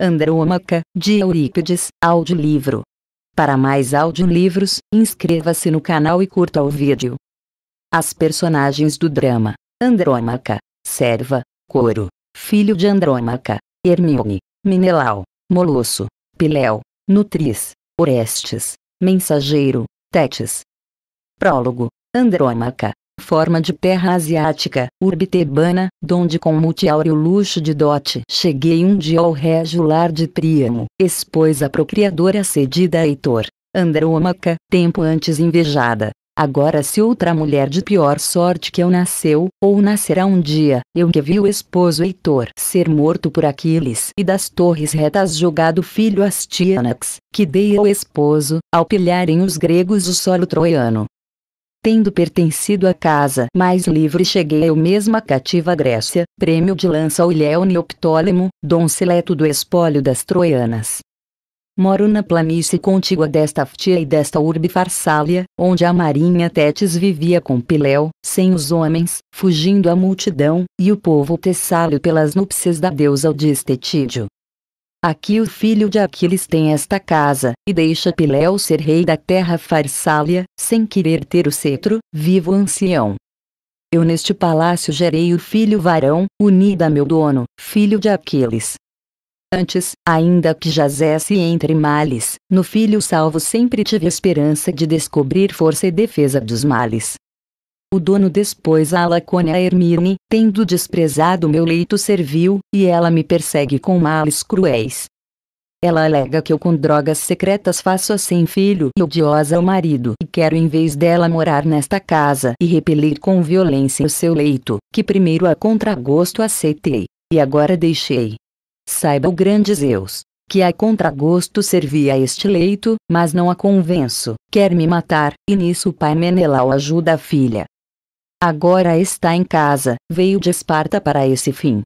Andrômaca, de Eurípides, audiolivro. Para mais audiolivros, inscreva-se no canal e curta o vídeo. As personagens do drama: Andrômaca, serva; Coro, filho de Andrômaca; Hermíone, Menelau; Molosso, Peleu, nutriz; Orestes, mensageiro; Tétis. Prólogo: Andrômaca, forma de terra asiática, urbe tebana, donde com multiáureo luxo de dote cheguei um dia ao régio lar de Príamo, esposa procriadora cedida a Heitor. Andrômaca, tempo antes invejada, agora se outra mulher de pior sorte que eu nasceu, ou nascerá um dia, eu que vi o esposo Heitor ser morto por Aquiles e das torres retas jogado o filho Astianax, que dei ao esposo, ao pilharem os gregos o solo troiano. Tendo pertencido à casa mais livre cheguei eu mesma cativa à Grécia, prêmio de lança ao ilhéu Neoptólemo, dom seleto do espólio das troianas. Moro na planície contígua desta Ftia e desta urbe Farsália, onde a marinha Tétis vivia com Peleu, sem os homens, fugindo à multidão, e o povo tessálio pelas núpcias da deusa Odistetídio. Aqui o filho de Aquiles tem esta casa, e deixa Peleu ser rei da terra Farsália, sem querer ter o cetro, vivo ancião. Eu neste palácio gerei o filho varão, unido a meu dono, filho de Aquiles. Antes, ainda que jazesse entre males, no filho salvo sempre tive esperança de descobrir força e defesa dos males. O dono depois a Lacônia Hermíone, tendo desprezado meu leito servil, e ela me persegue com males cruéis. Ela alega que eu com drogas secretas faço assim filho e odiosa ao marido, e quero em vez dela morar nesta casa e repelir com violência o seu leito, que primeiro a contragosto aceitei, e agora deixei. Saiba o grande Zeus, que a contragosto servia a este leito, mas não a convenço, quer me matar, e nisso o pai Menelau ajuda a filha. Agora está em casa, veio de Esparta para esse fim.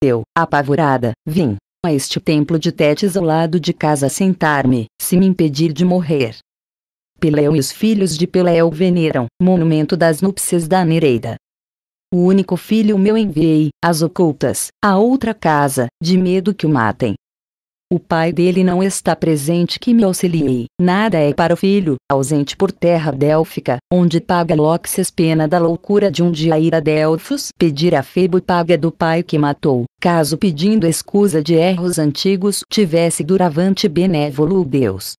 Eu, apavorada, vim a este templo de Tétis ao lado de casa sentar-me, se me impedir de morrer. Peleu e os filhos de Peleu veneram, monumento das núpcias da Nereida. O único filho meu enviei, às ocultas, a outra casa, de medo que o matem. O pai dele não está presente que me auxiliei, nada é para o filho, ausente por terra délfica, onde paga Lóxias pena da loucura de um dia ir a Delfos pedir a Febo paga do pai que matou, caso pedindo escusa de erros antigos tivesse duravante benévolo Deus.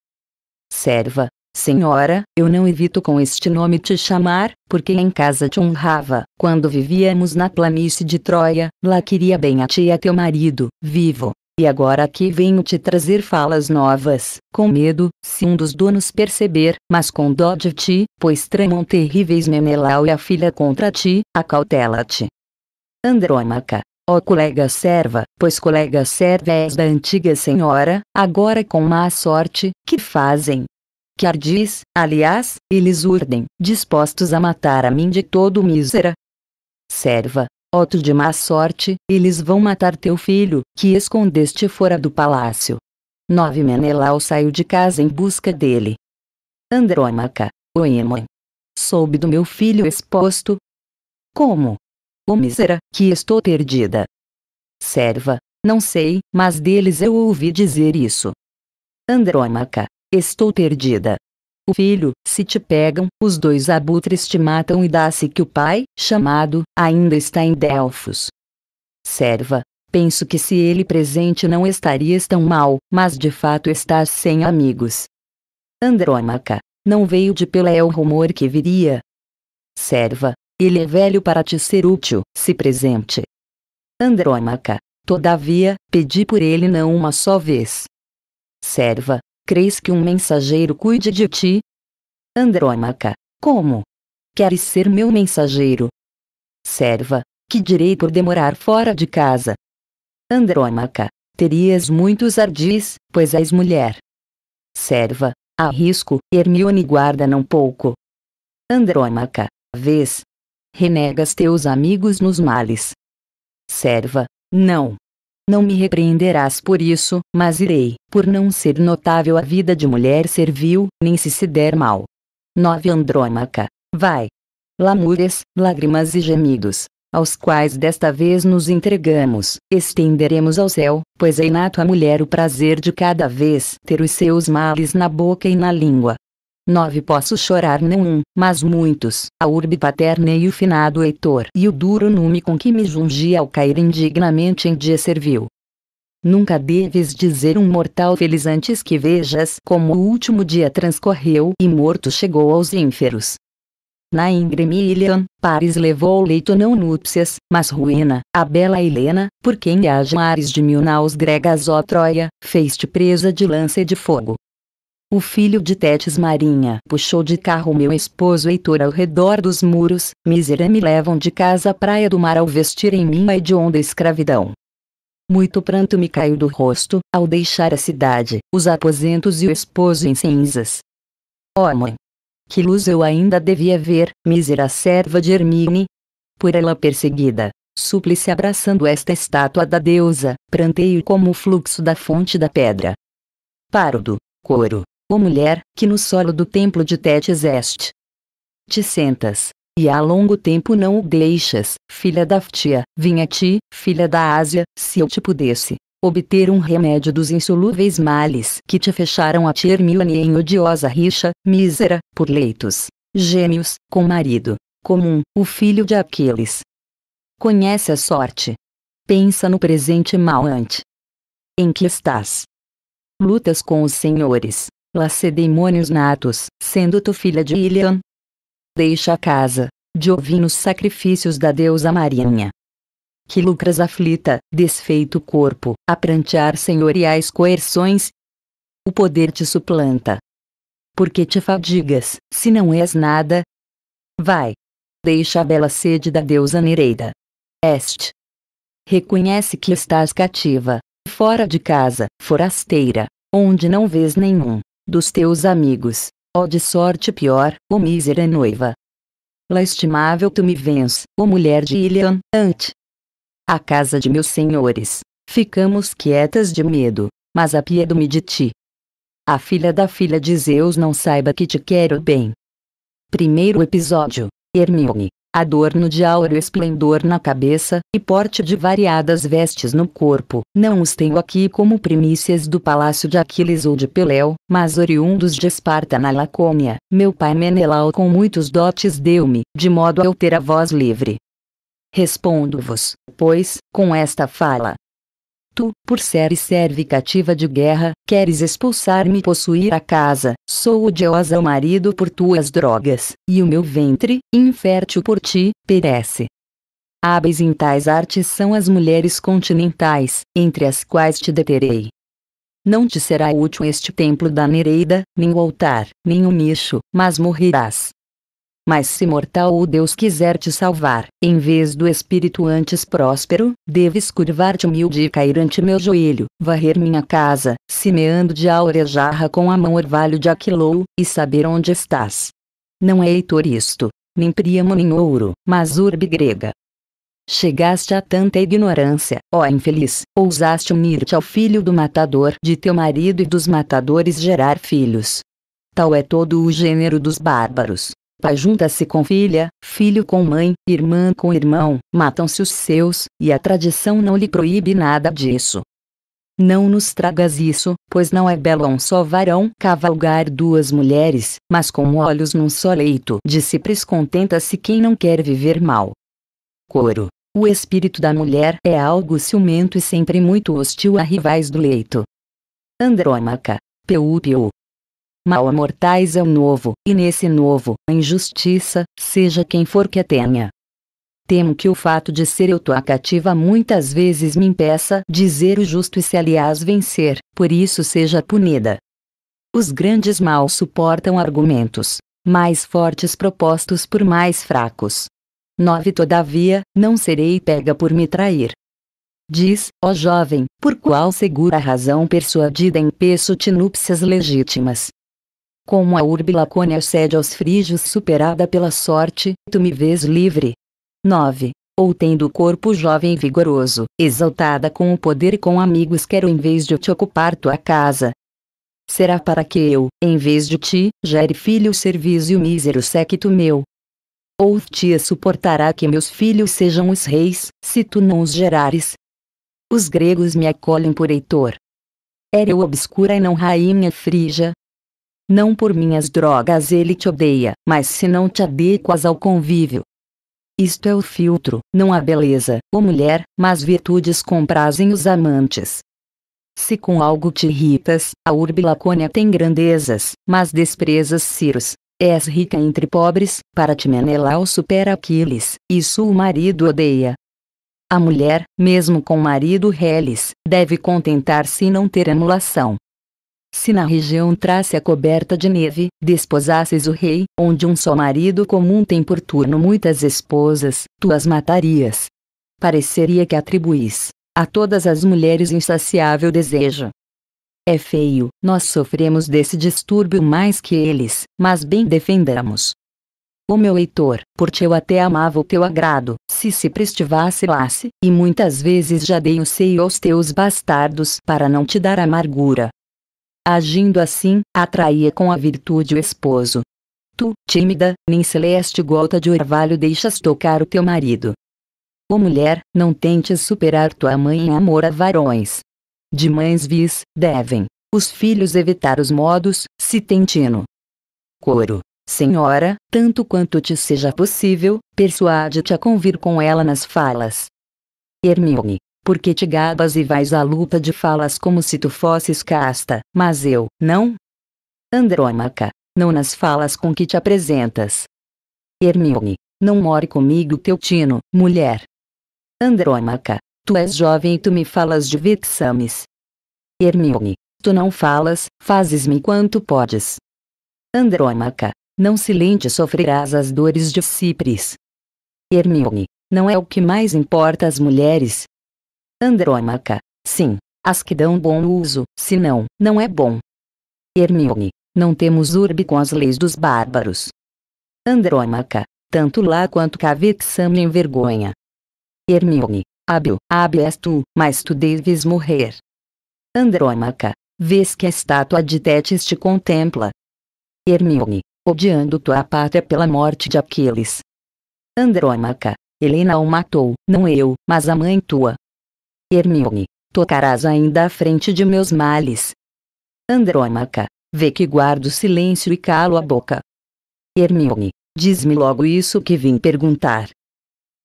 Serva, senhora, eu não evito com este nome te chamar, porque em casa te honrava, quando vivíamos na planície de Troia, lá queria bem a ti e a teu marido, vivo, e agora aqui venho te trazer falas novas, com medo, se um dos donos perceber, mas com dó de ti, pois tramam terríveis Menelau e a filha contra ti, acautela-te. Andrômaca, ó colega serva, pois colega serva és da antiga senhora, agora com má sorte, que fazem? Que ardis, aliás, eles urdem, dispostos a matar a mim de todo mísera. Serva, ó tu de má sorte, eles vão matar teu filho, que escondeste fora do palácio. 9 Menelau saiu de casa em busca dele. Andrômaca, ó irmã, soube do meu filho exposto. Como? Ó mísera, que estou perdida. Serva, não sei, mas deles eu ouvi dizer isso. Andrômaca, estou perdida. O filho, se te pegam, os dois abutres te matam e dá-se que o pai, chamado, ainda está em Delfos. Serva, penso que se ele presente não estarias tão mal, mas de fato estás sem amigos. Andrômaca, não veio de Peleu o rumor que viria? Serva, ele é velho para te ser útil, se presente. Andrômaca, todavia, pedi por ele não uma só vez. Serva, crês que um mensageiro cuide de ti? Andrômaca, como? Queres ser meu mensageiro? Serva, que direi por demorar fora de casa? Andrômaca, terias muitos ardis, pois és mulher. Serva, arrisco, Hermíone guarda não pouco. Andrômaca, vês? Renegas teus amigos nos males. Serva, não. Não me repreenderás por isso, mas irei, por não ser notável a vida de mulher servil, nem se der mal. 9 Andrômaca, vai. Lamúrias, lágrimas e gemidos. aos quais desta vez nos entregamos, estenderemos ao céu, pois é inato à mulher o prazer de cada vez ter os seus males na boca e na língua. 9 Posso chorar não um, mas muitos, a urbe paterna e o finado Heitor e o duro nume com que me jungi ao cair indignamente em dia servil. Nunca deves dizer um mortal feliz antes que vejas como o último dia transcorreu e morto chegou aos ínferos. Na íngreme Ilion, Paris levou o leito não núpcias, mas ruína, a bela Helena, por quem há mares de mil naus gregas ó Troia, fez-te presa de lança e de fogo. O filho de Tétis Marinha puxou de carro meu esposo Heitor ao redor dos muros, mísera me levam de casa à praia do mar ao vestirem minha hedionda escravidão. Muito pranto me caiu do rosto, ao deixar a cidade, os aposentos e o esposo em cinzas. Ó mãe! Que luz eu ainda devia ver, mísera serva de Hermíone! Por ela perseguida, súplice abraçando esta estátua da deusa, pranteio como o fluxo da fonte da pedra. Pardo, coro! Ó mulher, que no solo do templo de Tétis este. Te sentas, e há longo tempo não o deixas, filha da Ftia, vim a ti, filha da Ásia, se eu te pudesse obter um remédio dos insolúveis males que te fecharam a ti Hermíone em odiosa rixa, mísera, por leitos, gêmeos, com marido comum, o filho de Aquiles. Conhece a sorte. Pensa no presente mal ante. Em que estás? Lutas com os senhores. Lacedemônios natos, sendo tu filha de Ilion. Deixa a casa, de ovinos sacrifícios da deusa Marinha. Que lucras aflita, desfeito o corpo, a prantear senhoriais coerções? O poder te suplanta. Por que te fadigas, se não és nada? Vai. Deixa a bela sede da deusa Nereida. Este. Reconhece que estás cativa, fora de casa, forasteira, onde não vês nenhum dos teus amigos, ó de sorte pior, ó mísera noiva. Lastimável tu me vens, ó mulher de Ilion, ante a casa de meus senhores, ficamos quietas de medo, mas apiedo-me de ti. A filha da filha de Zeus não saiba que te quero bem. Primeiro episódio, Hermíone, adorno de áureo esplendor na cabeça, e porte de variadas vestes no corpo, não os tenho aqui como primícias do palácio de Aquiles ou de Peleu, mas oriundos de Esparta na Lacônia, meu pai Menelau com muitos dotes deu-me, de modo a eu ter a voz livre. Respondo-vos, pois, com esta fala. Tu, por seres serve cativa de guerra, queres expulsar-me e possuir a casa, sou odiosa ao marido por tuas drogas, e o meu ventre, infértil por ti, perece. Hábeis em tais artes são as mulheres continentais, entre as quais te deterei. Não te será útil este templo da Nereida, nem o altar, nem o nicho, mas morrerás. Mas se mortal ou Deus quiser te salvar, em vez do espírito antes próspero, deves curvar-te humilde e cair ante meu joelho, varrer minha casa, semeando de áurea jarra com a mão orvalho de Aquilou, e saber onde estás. Não é Heitor isto, nem Príamo nem ouro, mas urbe grega. Chegaste a tanta ignorância, ó infeliz, ousaste unir-te ao filho do matador de teu marido e dos matadores gerar filhos. Tal é todo o gênero dos bárbaros. Pai junta-se com filha, filho com mãe, irmã com irmão, matam-se os seus, e a tradição não lhe proíbe nada disso. Não nos tragas isso, pois não é belo a um só varão cavalgar duas mulheres, mas com olhos num só leito de cipres contenta-se quem não quer viver mal. Coro. O espírito da mulher é algo ciumento e sempre muito hostil a rivais do leito. Andrômaca. Peu. Mal a mortais é o novo, e nesse novo, a injustiça, seja quem for que a tenha. Temo que o fato de ser eu tua cativa muitas vezes me impeça dizer o justo e se aliás vencer, por isso seja punida. Os grandes mal suportam argumentos, mais fortes propostos por mais fracos. 9 Todavia, não serei pega por me trair. Diz, ó jovem, por qual segura razão persuadida em peço-te núpcias legítimas. Como a urbe Lacônia cede aos frígios superada pela sorte, tu me vês livre. 9. Ou tendo o corpo jovem e vigoroso, exaltada com o poder e com amigos quero em vez de te ocupar tua casa. Será para que eu, em vez de ti, gere filho o serviço e o mísero séquito meu. ou Ftia suportará que meus filhos sejam os reis, se tu não os gerares? Os gregos me acolhem por Heitor. Era eu obscura e não rainha frígia. Não por minhas drogas ele te odeia, mas se não te adequas ao convívio. Isto é o filtro, não a beleza, ó mulher, mas virtudes comprazem os amantes. Se com algo te irritas, a urbe Lacônia tem grandezas, mas desprezas Ciros. És rica entre pobres, para ti Menelau supera Aquiles, isso o marido odeia. A mulher, mesmo com marido reles, deve contentar-se e não ter emulação. Se na região Trácia coberta de neve, desposasses o rei, onde um só marido comum tem por turno muitas esposas, tu as matarias. Pareceria que atribuís a todas as mulheres insaciável desejo. É feio, nós sofremos desse distúrbio mais que eles, mas bem defendamos. O meu Heitor, porque eu até amava o teu agrado, se prestivasse lasse, e muitas vezes já dei o seio aos teus bastardos para não te dar amargura. Agindo assim, atraía com a virtude o esposo. Tu, tímida, nem celeste gota de orvalho deixas tocar o teu marido. Ó mulher, não tentes superar tua mãe em amor a varões. De mães vis, devem os filhos evitar os modos, se tentino. Coro. Senhora, tanto quanto te seja possível, persuade-te a convir com ela nas falas. Hermíone, porque te gabas e vais à luta de falas como se tu fosses casta, mas eu, não? Andrômaca, não nas falas com que te apresentas. Hermíone, não more comigo teu tino, mulher. Andrômaca, tu és jovem e tu me falas de vexames. Hermíone, tu não falas, fazes-me quanto podes. Andrômaca, não silente sofrerás as dores de Cipris. Hermíone, não é o que mais importa às mulheres? Andrômaca, sim, as que dão bom uso, senão, não é bom. Hermíone, não temos urbe com as leis dos bárbaros. Andrômaca, tanto lá quanto cá vexame envergonha. Hermíone, hábil és tu, mas tu deves morrer. Andrômaca, vês que a estátua de Tétis te contempla. Hermíone, odiando tua pátria pela morte de Aquiles. Andrômaca, Helena o matou, não eu, mas a mãe tua. Hermíone, tocarás ainda à frente de meus males. Andrômaca, vê que guardo silêncio e calo a boca. Hermíone, diz-me logo isso que vim perguntar.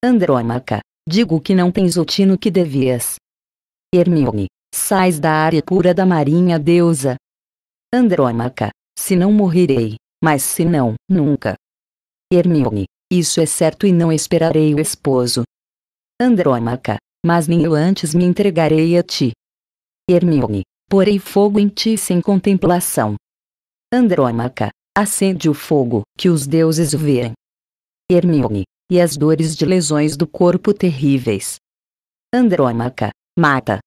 Andrômaca, digo que não tens o tino que devias. Hermíone, sais da área pura da marinha deusa. Andrômaca, se não morrerei, mas se não, nunca. Hermíone, isso é certo e não esperarei o esposo. Andrômaca, mas nem eu antes me entregarei a ti. Hermíone, porei fogo em ti sem contemplação. Andrômaca, acende o fogo, que os deuses o veem. Hermíone, e as dores de lesões do corpo terríveis. Andrômaca, mata.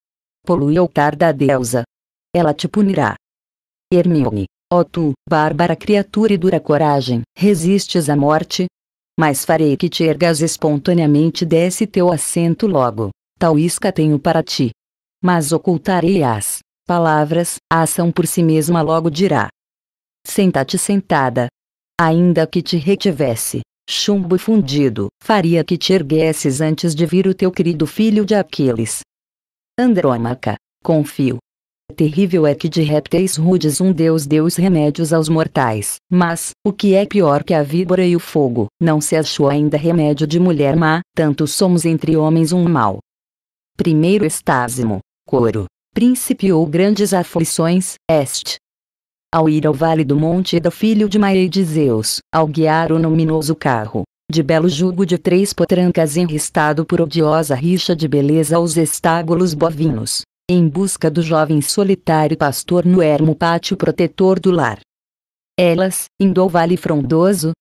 Polui o altar da deusa. Ela te punirá. Hermíone, ó tu, bárbara criatura e dura coragem, resistes à morte? Mas farei que te ergas espontaneamente desse teu assento logo. Tal isca tenho para ti. Mas ocultarei as palavras, a ação por si mesma logo dirá. Senta-te sentada. Ainda que te retivesse chumbo fundido, faria que te erguesses antes de vir o teu querido filho de Aquiles. Andrômaca, confio. Terrível é que de répteis rudes um deus deu os remédios aos mortais, mas, o que é pior que a víbora e o fogo, não se achou ainda remédio de mulher má, tanto somos entre homens um mal. Primeiro Estásimo, coro, principiou grandes aflições, este. Ao ir ao vale do monte Ida, filho de Maides Zeus, ao guiar o nominoso carro, de belo jugo de 3 potrancas enristado por odiosa rixa de beleza aos estábulos bovinos, em busca do jovem solitário pastor no ermo pátio protetor do lar. Elas, indo ao vale frondoso,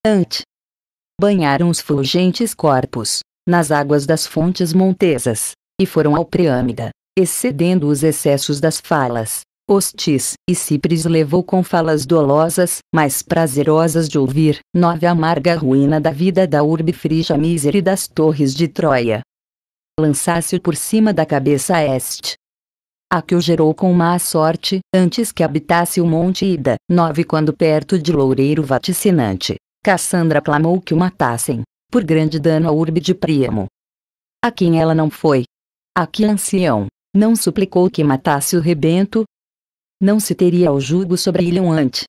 banharam os fulgentes corpos, nas águas das fontes montesas, e foram ao Priâmida, excedendo os excessos das falas. Ostis e Cipris levou com falas dolosas, mas prazerosas de ouvir, 9 amarga ruína da vida da urbe frígia mísera e das torres de Troia. Lançasse-o por cima da cabeça este. A que o gerou com má sorte, antes que habitasse o monte Ida, 9 quando perto de loureiro vaticinante, Cassandra clamou que o matassem, por grande dano à urbe de Príamo. A quem ela não foi? A que ancião não suplicou que matasse o rebento? Não se teria ao jugo sobre Ilion ante.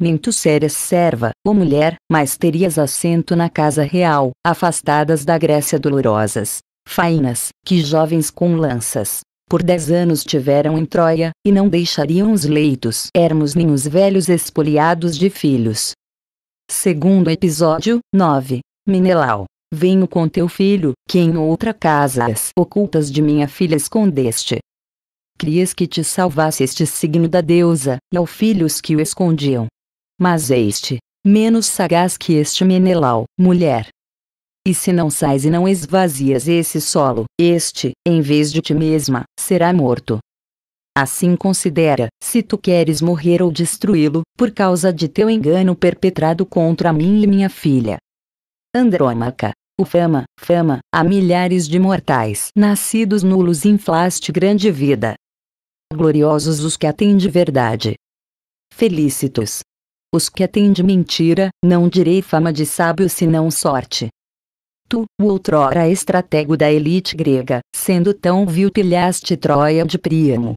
Nem tu seres serva, ou mulher, mas terias assento na casa real, afastadas da Grécia dolorosas, fainas, que jovens com lanças, por 10 anos tiveram em Troia, e não deixariam os leitos ermos nem os velhos espoliados de filhos. Segundo episódio, 9, Menelau, venho com teu filho, que em outra casa as ocultas de minha filha escondeste. Crias que te salvasse este signo da deusa, e ao filhos que o escondiam. Mas este, menos sagaz que este Menelau, mulher. E se não sais e não esvazias esse solo, este, em vez de ti mesma, será morto. Assim considera, se tu queres morrer ou destruí-lo, por causa de teu engano perpetrado contra mim e minha filha. Andrômaca, o fama, a milhares de mortais nascidos nulos inflaste grande vida. Gloriosos os que a têm de verdade. Felícitos. Os que a têm de mentira, não direi fama de sábio senão sorte. Tu, o outrora estratego da elite grega, sendo tão vil pilhaste Troia de Príamo.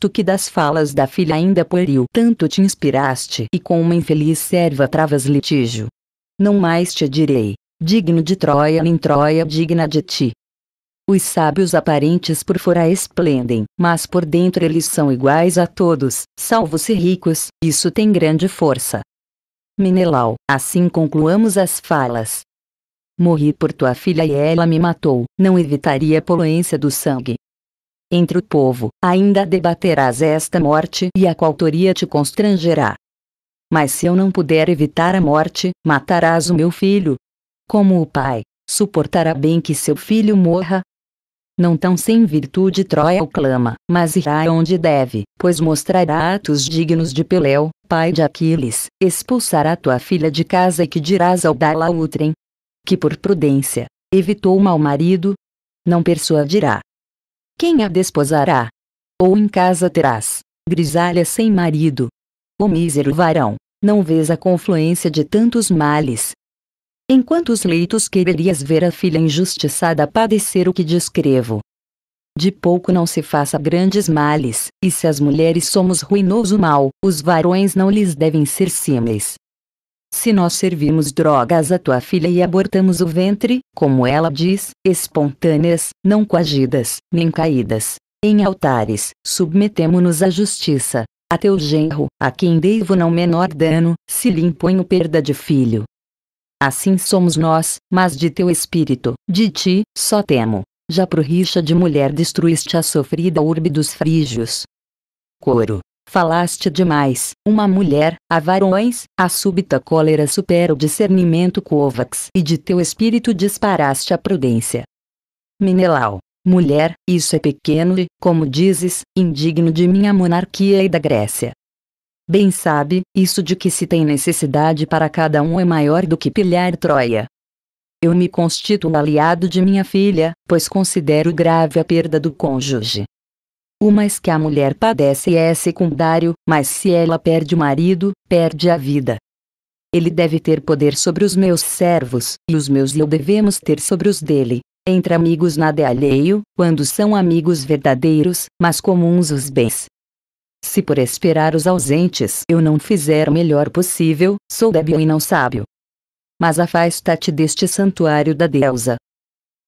Tu que das falas da filha ainda pueril tanto te inspiraste e com uma infeliz serva travas litígio. Não mais te direi, digno de Troia nem Troia digna de ti. Os sábios aparentes por fora esplendem, mas por dentro eles são iguais a todos, salvo-se ricos, isso tem grande força. Menelau, assim concluamos as falas. Morri por tua filha e ela me matou, não evitaria a poluência do sangue. Entre o povo, ainda debaterás esta morte e a coautoria te constrangerá. Mas se eu não puder evitar a morte, matarás o meu filho? Como o pai, suportará bem que seu filho morra? Não tão sem virtude Troia o clama, mas irá onde deve, pois mostrará atos dignos de Peleu, pai de Aquiles, expulsará tua filha de casa e que dirás ao dá-la outrem? Que por prudência, evitou o mau marido, não persuadirá. Quem a desposará? Ou em casa terás, grisalha sem marido. Ó mísero varão, não vês a confluência de tantos males? Em quantos leitos quererias ver a filha injustiçada padecer o que descrevo? De pouco não se faça grandes males, e se as mulheres somos ruinoso mal, os varões não lhes devem ser símeis. Se nós servimos drogas à tua filha e abortamos o ventre, como ela diz, espontâneas, não coagidas, nem caídas, em altares, submetemo-nos à justiça, a teu genro, a quem devo não menor dano, se lhe imponho perda de filho. Assim somos nós, mas de teu espírito, de ti, só temo, já por rixa de mulher destruíste a sofrida urbe dos frígios. Coro. Falaste demais, uma mulher, a varões, a súbita cólera supera o discernimento covax e de teu espírito disparaste a prudência. Menelau, mulher, isso é pequeno e, como dizes, indigno de minha monarquia e da Grécia. Bem sabe, isso de que se tem necessidade para cada um é maior do que pilhar Troia. Eu me constituo aliado de minha filha, pois considero grave a perda do cônjuge. O mais que a mulher padece é secundário, mas se ela perde o marido, perde a vida. Ele deve ter poder sobre os meus servos, e os meus eu devemos ter sobre os dele. Entre amigos nada é alheio, quando são amigos verdadeiros, mas comuns os bens. Se por esperar os ausentes eu não fizer o melhor possível, sou débil e não sábio. Mas afasta-te deste santuário da deusa.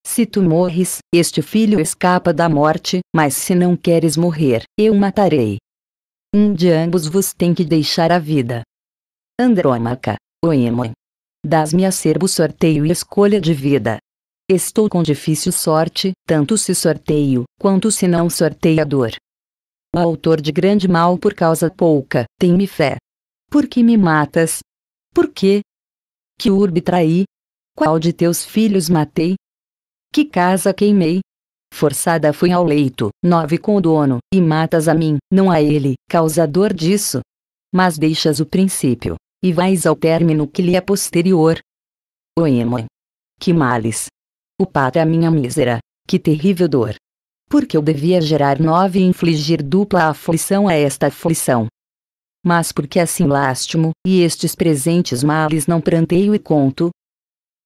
Se tu morres, este filho escapa da morte, mas se não queres morrer, eu matarei. Um de ambos vos tem que deixar a vida. Andrômaca, oímo. Dás-me acerbo sorteio e escolha de vida. Estou com difícil sorte, tanto se sorteio, quanto se não sorteador. O autor de grande mal por causa pouca, tem-me fé. Por que me matas? Por quê? Que urbe traí? Qual de teus filhos matei? Que casa queimei? Forçada fui ao leito, 9 com o dono, e matas a mim, não a ele, causador disso. Mas deixas o princípio, e vais ao término que lhe é posterior. Oemo! Que males! O pátria minha mísera, que terrível dor! Porque eu devia gerar 9 e infligir dupla aflição a esta aflição. Mas porque assim lastimo, e estes presentes males não pranteio e conto?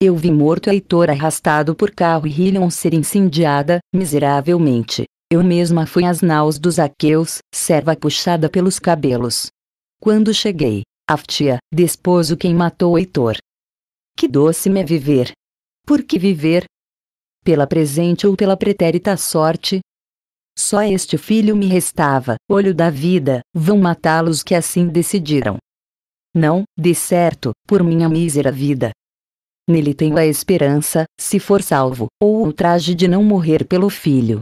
Eu vi morto Heitor arrastado por carro e Ilion ser incendiada, miseravelmente. Eu mesma fui às naus dos aqueus, serva puxada pelos cabelos. Quando cheguei, a Ftia, desposo quem matou Heitor. Que doce-me é viver! Por que viver? Pela presente ou pela pretérita sorte? Só este filho me restava, olho da vida, vão matá-los que assim decidiram. Não, de certo, por minha mísera vida. Nele tenho a esperança, se for salvo, ou o ultraje de não morrer pelo filho.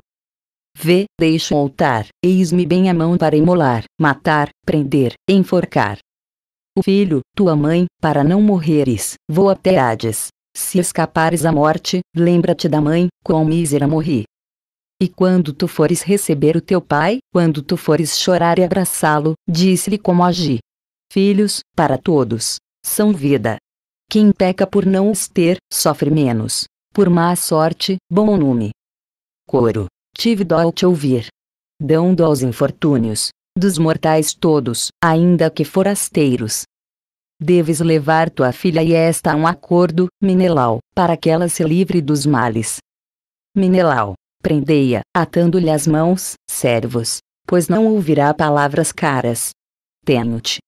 Vê, deixo o altar, eis-me bem a mão para imolar, matar, prender, enforcar. O filho, tua mãe, para não morreres, vou até Hades. Se escapares à morte, lembra-te da mãe, quão mísera morri. E quando tu fores receber o teu pai, quando tu fores chorar e abraçá-lo, disse-lhe como agi. Filhos, para todos, são vida. Quem peca por não os ter, sofre menos. Por má sorte, bom nome. Coro. Tive dó ao te ouvir. Dão dó aos infortúnios, dos mortais todos, ainda que forasteiros. Deves levar tua filha e esta a um acordo, Menelau, para que ela se livre dos males. Menelau, prendei-a, atando-lhe as mãos, servos, pois não ouvirá palavras caras. Tenho-te.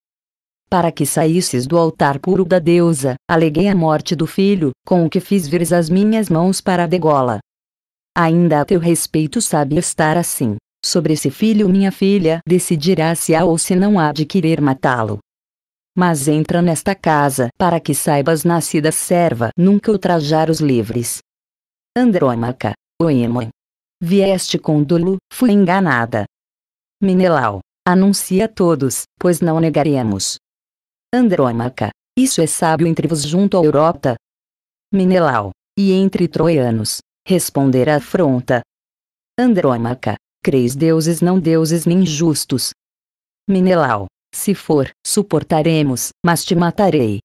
Para que saísses do altar puro da deusa, aleguei a morte do filho, com o que fiz vires as minhas mãos para a degola. Ainda a teu respeito sabe estar assim. Sobre esse filho minha filha decidirá se há ou se não há de querer matá-lo. Mas entra nesta casa, para que saibas nascida serva, nunca ultrajar os livres. Andrômaca, Oemon. Vieste com dolo, fui enganada. Menelau, anuncia a todos, pois não negaremos. Andrômaca, isso é sábio entre vos junto à Europa? Menelau, e entre troianos, responder a afronta. Andrômaca, creis deuses não deuses nem justos. Menelau, se for, suportaremos, mas te matarei.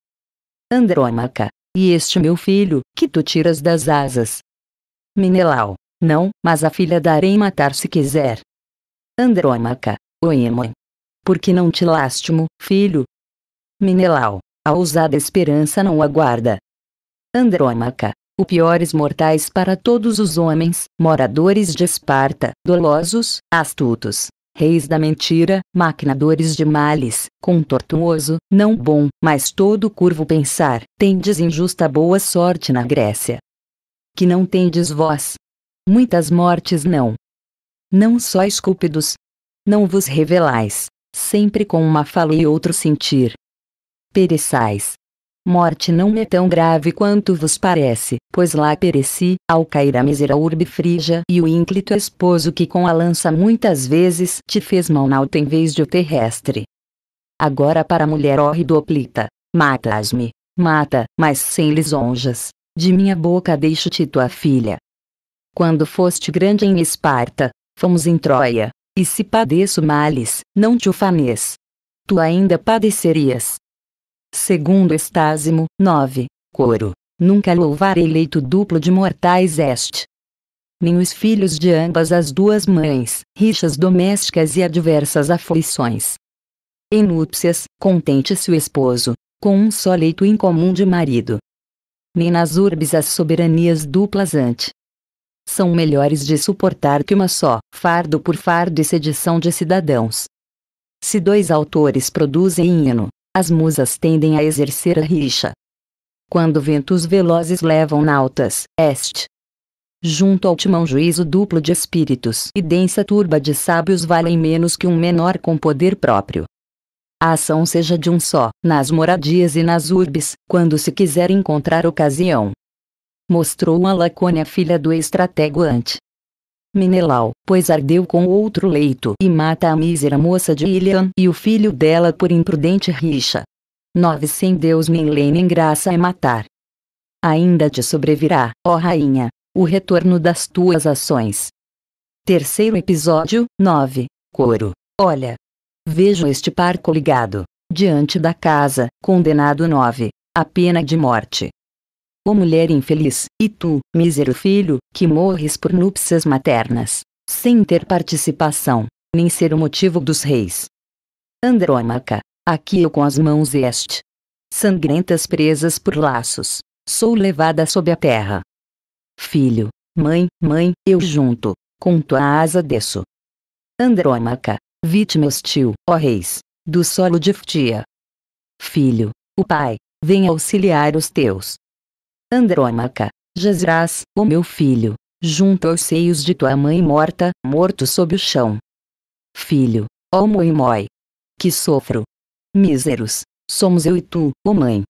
Andrômaca, e este meu filho, que tu tiras das asas? Menelau, não, mas a filha darei matar se quiser. Andrômaca, Oemon. Por que não te lastimo, filho? Menelau, a ousada esperança não aguarda. Andrômaca, o piores mortais para todos os homens, moradores de Esparta, dolosos, astutos, reis da mentira, maquinadores de males, contortuoso, não bom, mas todo curvo pensar, tendes injusta boa sorte na Grécia. Que não tendes vós? Muitas mortes não. Não sois cúpidos. Não vos revelais, sempre com uma fala e outro sentir. Pereçais. Morte não é tão grave quanto vos parece, pois lá pereci, ao cair a mísera urbe frígia e o ínclito esposo que com a lança muitas vezes te fez mão nauta em vez de o terrestre. Agora para a mulher horridoplita, matas-me, mata, mas sem lisonjas, de minha boca deixo-te tua filha. Quando foste grande em Esparta, fomos em Troia, e se padeço males, não te ufanes. Tu ainda padecerias. Segundo Estásimo, 9, coro, nunca louvarei leito duplo de mortais este. Nem os filhos de ambas as duas mães, rixas domésticas e adversas aflições. Em núpcias, contente-se o esposo, com um só leito incomum de marido. Nem nas urbes as soberanias duplas ante. São melhores de suportar que uma só, fardo por fardo e sedição de cidadãos. Se dois autores produzem hino, as musas tendem a exercer a rixa. Quando ventos velozes levam nautas, este. Junto ao timão juízo duplo de espíritos e densa turba de sábios valem menos que um menor com poder próprio. A ação seja de um só, nas moradias e nas urbes, quando se quiser encontrar ocasião. Mostrou a Lacônia filha do estratego ante. Menelau, pois ardeu com outro leito e mata a mísera moça de Ilion e o filho dela por imprudente rixa. 9 Sem Deus nem lei nem graça é matar. Ainda te sobrevirá, ó rainha, o retorno das tuas ações. Terceiro episódio, 9, coro, olha. Vejo este parco ligado, diante da casa, condenado 9, a pena de morte. Ó mulher infeliz, e tu, mísero filho, que morres por núpcias maternas, sem ter participação, nem ser o motivo dos reis. Andrômaca, aqui eu com as mãos este. Sangrentas presas por laços, Sou levada sob a terra. Filho, mãe, mãe, eu junto, com tua asa desço. Andrômaca, vítima hostil, ó reis, do solo de Ftia. Filho, o pai, vem auxiliar os teus. Andrômaca, jazirás, ó meu filho, junto aos seios de tua mãe morta, morto sob o chão. Filho, ó moi, que sofro. Míseros, somos eu e tu, ó mãe.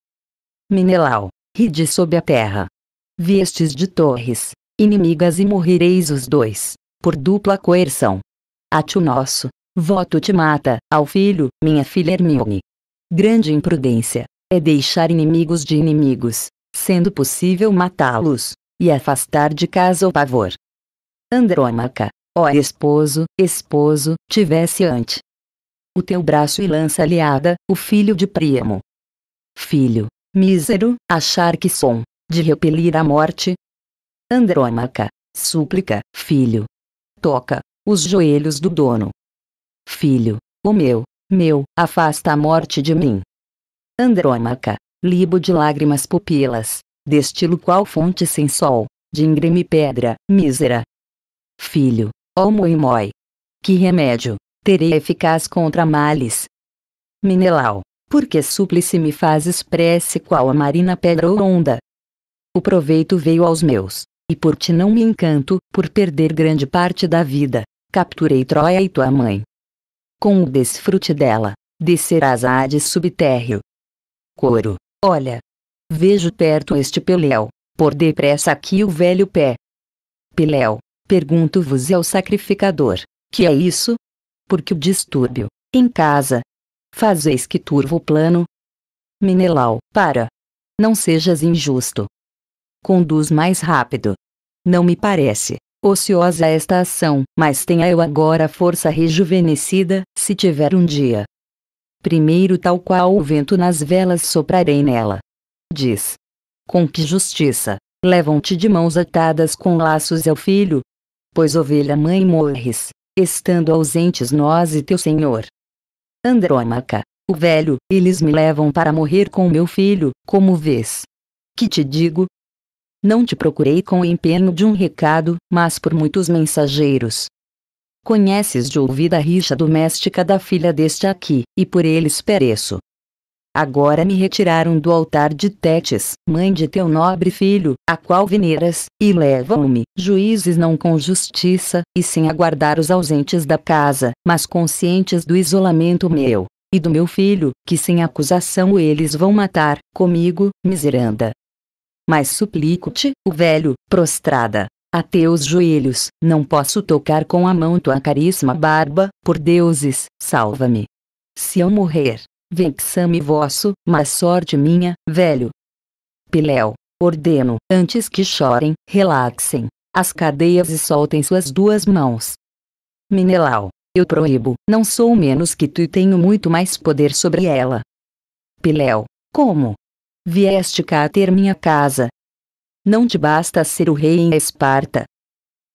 Menelau, ride sob a terra. Viestes de torres, inimigas e morrereis os dois, por dupla coerção. Átio nosso, voto te mata, ao filho, minha filha Hermíone. Grande imprudência, é deixar inimigos de inimigos, sendo possível matá-los, e afastar de casa o pavor. Andrômaca, ó esposo, esposo, tivesse ante o teu braço e lança aliada, o filho de Príamo. Filho, mísero, achar que som, de repelir a morte. Andrômaca, súplica, filho. Toca, os joelhos do dono. Filho, o meu, meu, afasta a morte de mim. Andrômaca, libo de lágrimas pupilas, destilo qual fonte sem sol, de íngreme pedra, mísera. Filho, ó moi, que remédio terei eficaz contra males? Menelau, porque súplice me fazes prece qual a marina pedra ou onda? O proveito veio aos meus, e por ti não me encanto, por perder grande parte da vida, capturei Troia e tua mãe. Com o desfrute dela, descerás a Hades subtérreo. Coro, olha. Vejo perto este Peleu, por depressa aqui o velho pé. Peleu, pergunto-vos ao sacrificador, que é isso? Porque o distúrbio, em casa, fazeis que turvo o plano? Menelau, para. Não sejas injusto. Conduz mais rápido. Não me parece ociosa esta ação, mas tenha eu agora a força rejuvenescida, se tiver um dia. Primeiro tal qual o vento nas velas soprarei nela. Diz. Com que justiça levam-te de mãos atadas com laços ao filho? Pois ovelha mãe morres, estando ausentes nós e teu senhor. Andrômaca, o velho, eles me levam para morrer com meu filho, como vês. Que te digo? Não te procurei com o empenho de um recado, mas por muitos mensageiros. Conheces de ouvida a rixa doméstica da filha deste aqui, e por eles pereço. Agora me retiraram do altar de Tétis, mãe de teu nobre filho, a qual veneras, e levam-me, juízes não com justiça, e sem aguardar os ausentes da casa, mas conscientes do isolamento meu, e do meu filho, que sem acusação eles vão matar, comigo, miseranda. Mas suplico-te, o velho, prostrada, a teus joelhos, não posso tocar com a mão tua caríssima barba, por deuses, salva-me. Se eu morrer, vexame vosso, mas sorte minha, velho. Peleu, ordeno, antes que chorem, relaxem as cadeias e soltem suas duas mãos. Menelau, eu proíbo, não sou menos que tu e tenho muito mais poder sobre ela. Peleu, como? Vieste cá ter minha casa. Não te basta ser o rei em Esparta.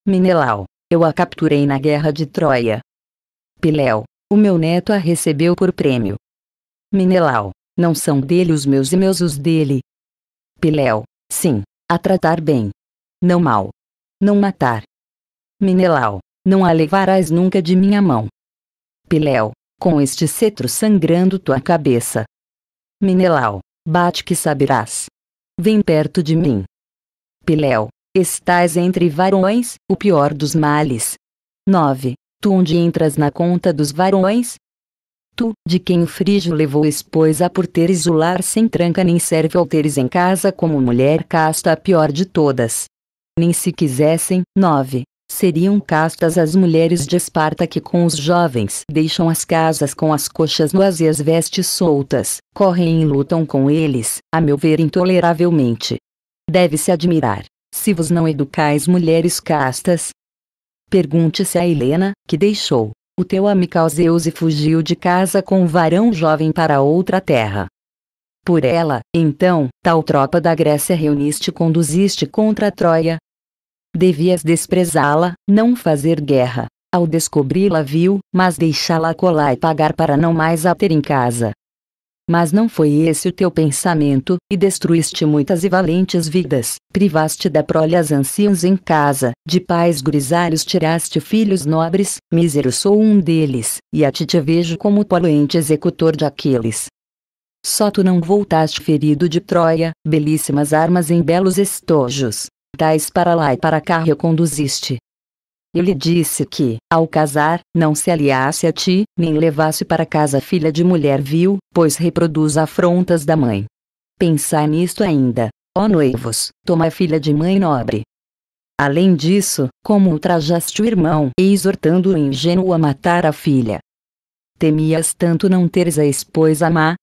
Menelau, eu a capturei na guerra de Troia. Peleu, o meu neto a recebeu por prêmio. Menelau, não são dele os meus e meus os dele. Peleu, sim, a tratar bem. Não mal. Não matar. Menelau, não a levarás nunca de minha mão. Peleu, com este cetro sangrando tua cabeça. Menelau, bate que saberás. Vem perto de mim. Peleu, estás entre varões, o pior dos males. 9. Tu onde entras na conta dos varões? Tu, de quem o frígio levou esposa por teres o lar sem tranca nem serve ao teres em casa como mulher casta a pior de todas. Nem se quisessem, 9. Seriam castas as mulheres de Esparta que com os jovens deixam as casas com as coxas nuas e as vestes soltas, correm e lutam com eles, a meu ver intoleravelmente. Deve-se admirar, se vos não educais mulheres castas. Pergunte-se a Helena, que deixou o teu amical Zeus e fugiu de casa com um varão jovem para outra terra. Por ela, então, tal tropa da Grécia reuniste e conduziste contra a Troia. Devias desprezá-la, não fazer guerra, ao descobri-la vil, mas deixá-la colar e pagar para não mais a ter em casa. Mas não foi esse o teu pensamento, e destruíste muitas e valentes vidas, privaste da prole as anciãs em casa, de pais grisalhos tiraste filhos nobres, mísero sou um deles, e a ti te vejo como poluente executor de Aquiles. Só tu não voltaste ferido de Troia, belíssimas armas em belos estojos, tais para lá e para cá reconduziste. Eu lhe disse que, ao casar, não se aliasse a ti, nem levasse para casa filha de mulher vil, pois reproduz afrontas da mãe. Pensai nisto ainda, ó noivos, toma filha de mãe nobre. Além disso, como ultrajaste o irmão, e exortando o ingênuo a matar a filha. Temias tanto não teres a esposa má?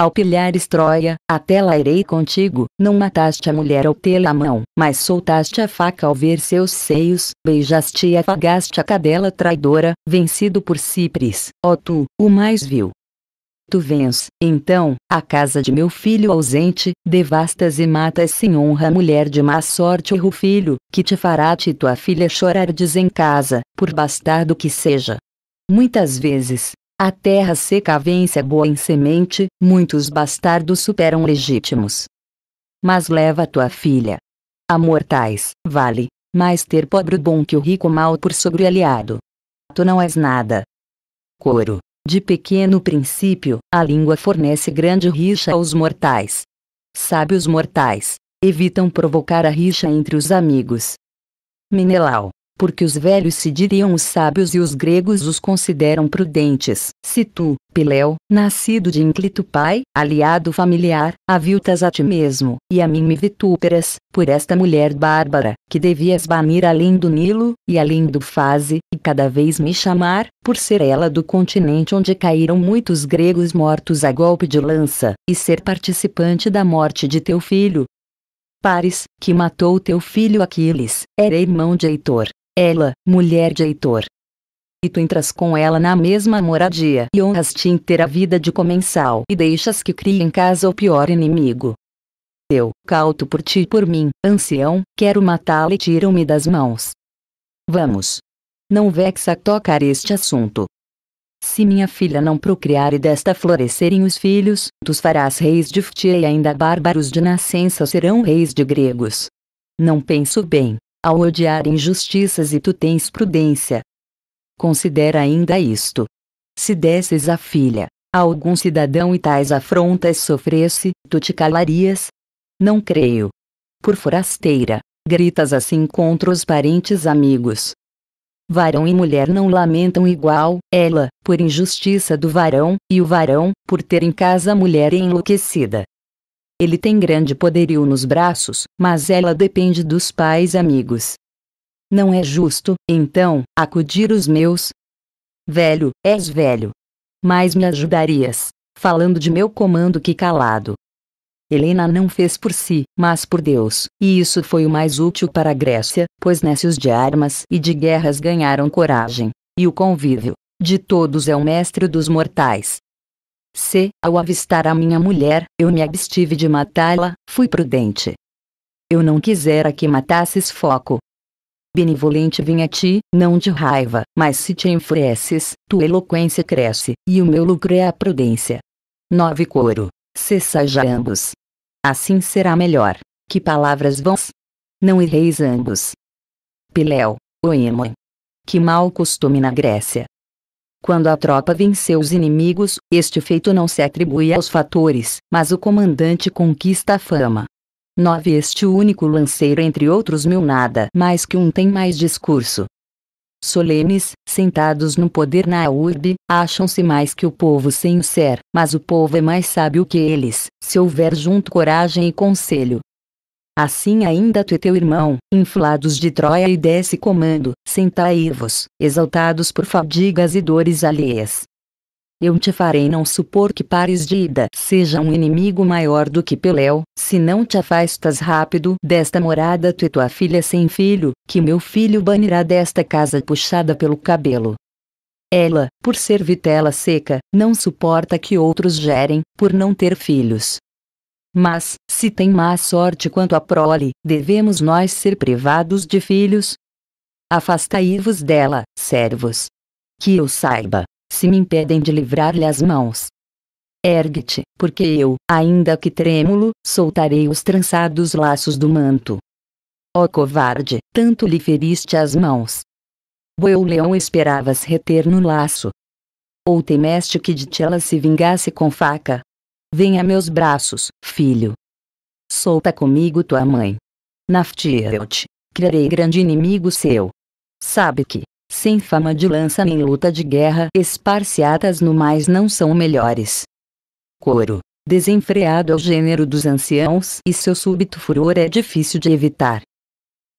Ao pilhares Troia, até lá irei contigo, não mataste a mulher ao tê-la à mão, mas soltaste a faca ao ver seus seios, beijaste e afagaste a cadela traidora, vencido por Cipris, ó tu, o mais vil. Tu vens, então, a casa de meu filho ausente, devastas e matas sem honra a mulher de má sorte e o filho, que te fará a ti e tua filha chorardes em casa, por bastardo que seja. Muitas vezes, a terra seca vence a boa em semente, muitos bastardos superam legítimos. Mas leva tua filha. Amor tais, vale, mais ter pobre bom que o rico mal por sobre aliado. Tu não és nada. Coro, de pequeno princípio, a língua fornece grande rixa aos mortais. Sábios mortais, evitam provocar a rixa entre os amigos. Menelau. Porque os velhos se diriam os sábios e os gregos os consideram prudentes. Se tu, Peleu, nascido de ínclito pai, aliado familiar, aviltas a ti mesmo, e a mim me vituperas, por esta mulher bárbara, que devias banir além do Nilo, e além do Fase, e cada vez me chamar, por ser ela do continente onde caíram muitos gregos mortos a golpe de lança, e ser participante da morte de teu filho Paris, que matou teu filho Aquiles, era irmão de Heitor. Ela, mulher de Heitor. E tu entras com ela na mesma moradia e honras-te em ter a vida de comensal e deixas que crie em casa o pior inimigo. Eu, cauto por ti e por mim, ancião, quero matá-la e tiram-me das mãos. Vamos. Não vexa tocar este assunto. Se minha filha não procriar e desta florescerem os filhos, tu os farás reis de Ftia e ainda bárbaros de nascença serão reis de gregos. Não penso bem. Ao odiar injustiças e tu tens prudência. Considera ainda isto. Se desses a filha a algum cidadão e tais afrontas sofresse, tu te calarias? Não creio. Por forasteira, gritas assim contra os parentes amigos. Varão e mulher não lamentam igual, ela, por injustiça do varão, e o varão, por ter em casa a mulher enlouquecida. Ele tem grande poderio nos braços, mas ela depende dos pais amigos. Não é justo, então, acudir os meus? Velho, és velho. Mas me ajudarias, falando de meu comando que calado. Helena não fez por si, mas por Deus, e isso foi o mais útil para a Grécia, pois nécios de armas e de guerras ganharam coragem, e o convívio de todos é o mestre dos mortais. Se, ao avistar a minha mulher, eu me abstive de matá-la, fui prudente. Eu não quisera que matasses foco. Benevolente vim a ti, não de raiva, mas se te enfureces, tua eloquência cresce, e o meu lucro é a prudência. 9 Coro, cessai já ambos. Assim será melhor. Que palavras vãs? Não ireis ambos. Peleu, Oímon. Que mal costume na Grécia. Quando a tropa venceu os inimigos, este feito não se atribui aos fatores, mas o comandante conquista a fama. 9 Este único lanceiro entre outros mil nada mais que um tem mais discurso. Solenes, sentados no poder na urbe, acham-se mais que o povo sem o ser, mas o povo é mais sábio que eles, se houver junto coragem e conselho. Assim ainda tu e teu irmão, inflados de Troia e desse comando, sentai-vos, exaltados por fadigas e dores alheias. Eu te farei não supor que Pares de Ida seja um inimigo maior do que Peleu, se não te afastas rápido desta morada tu e tua filha sem filho, que meu filho banirá desta casa puxada pelo cabelo. Ela, por ser vitela seca, não suporta que outros gerem, por não ter filhos. Mas, se tem má sorte quanto à prole, devemos nós ser privados de filhos? Afastai-vos dela, servos. Que eu saiba, se me impedem de livrar-lhe as mãos. Ergue-te, porque eu, ainda que trêmulo, soltarei os trançados laços do manto. Ó covarde, tanto lhe feriste as mãos. Boileão, esperavas reter no laço? Ou temeste que de ti ela se vingasse com faca? Vem a meus braços, filho. Solta comigo tua mãe. Naftia eu te criarei grande inimigo seu. Sabe que, sem fama de lança nem luta de guerra, esparciatas no mais não são melhores. Coro, desenfreado ao gênero dos anciãos e seu súbito furor é difícil de evitar.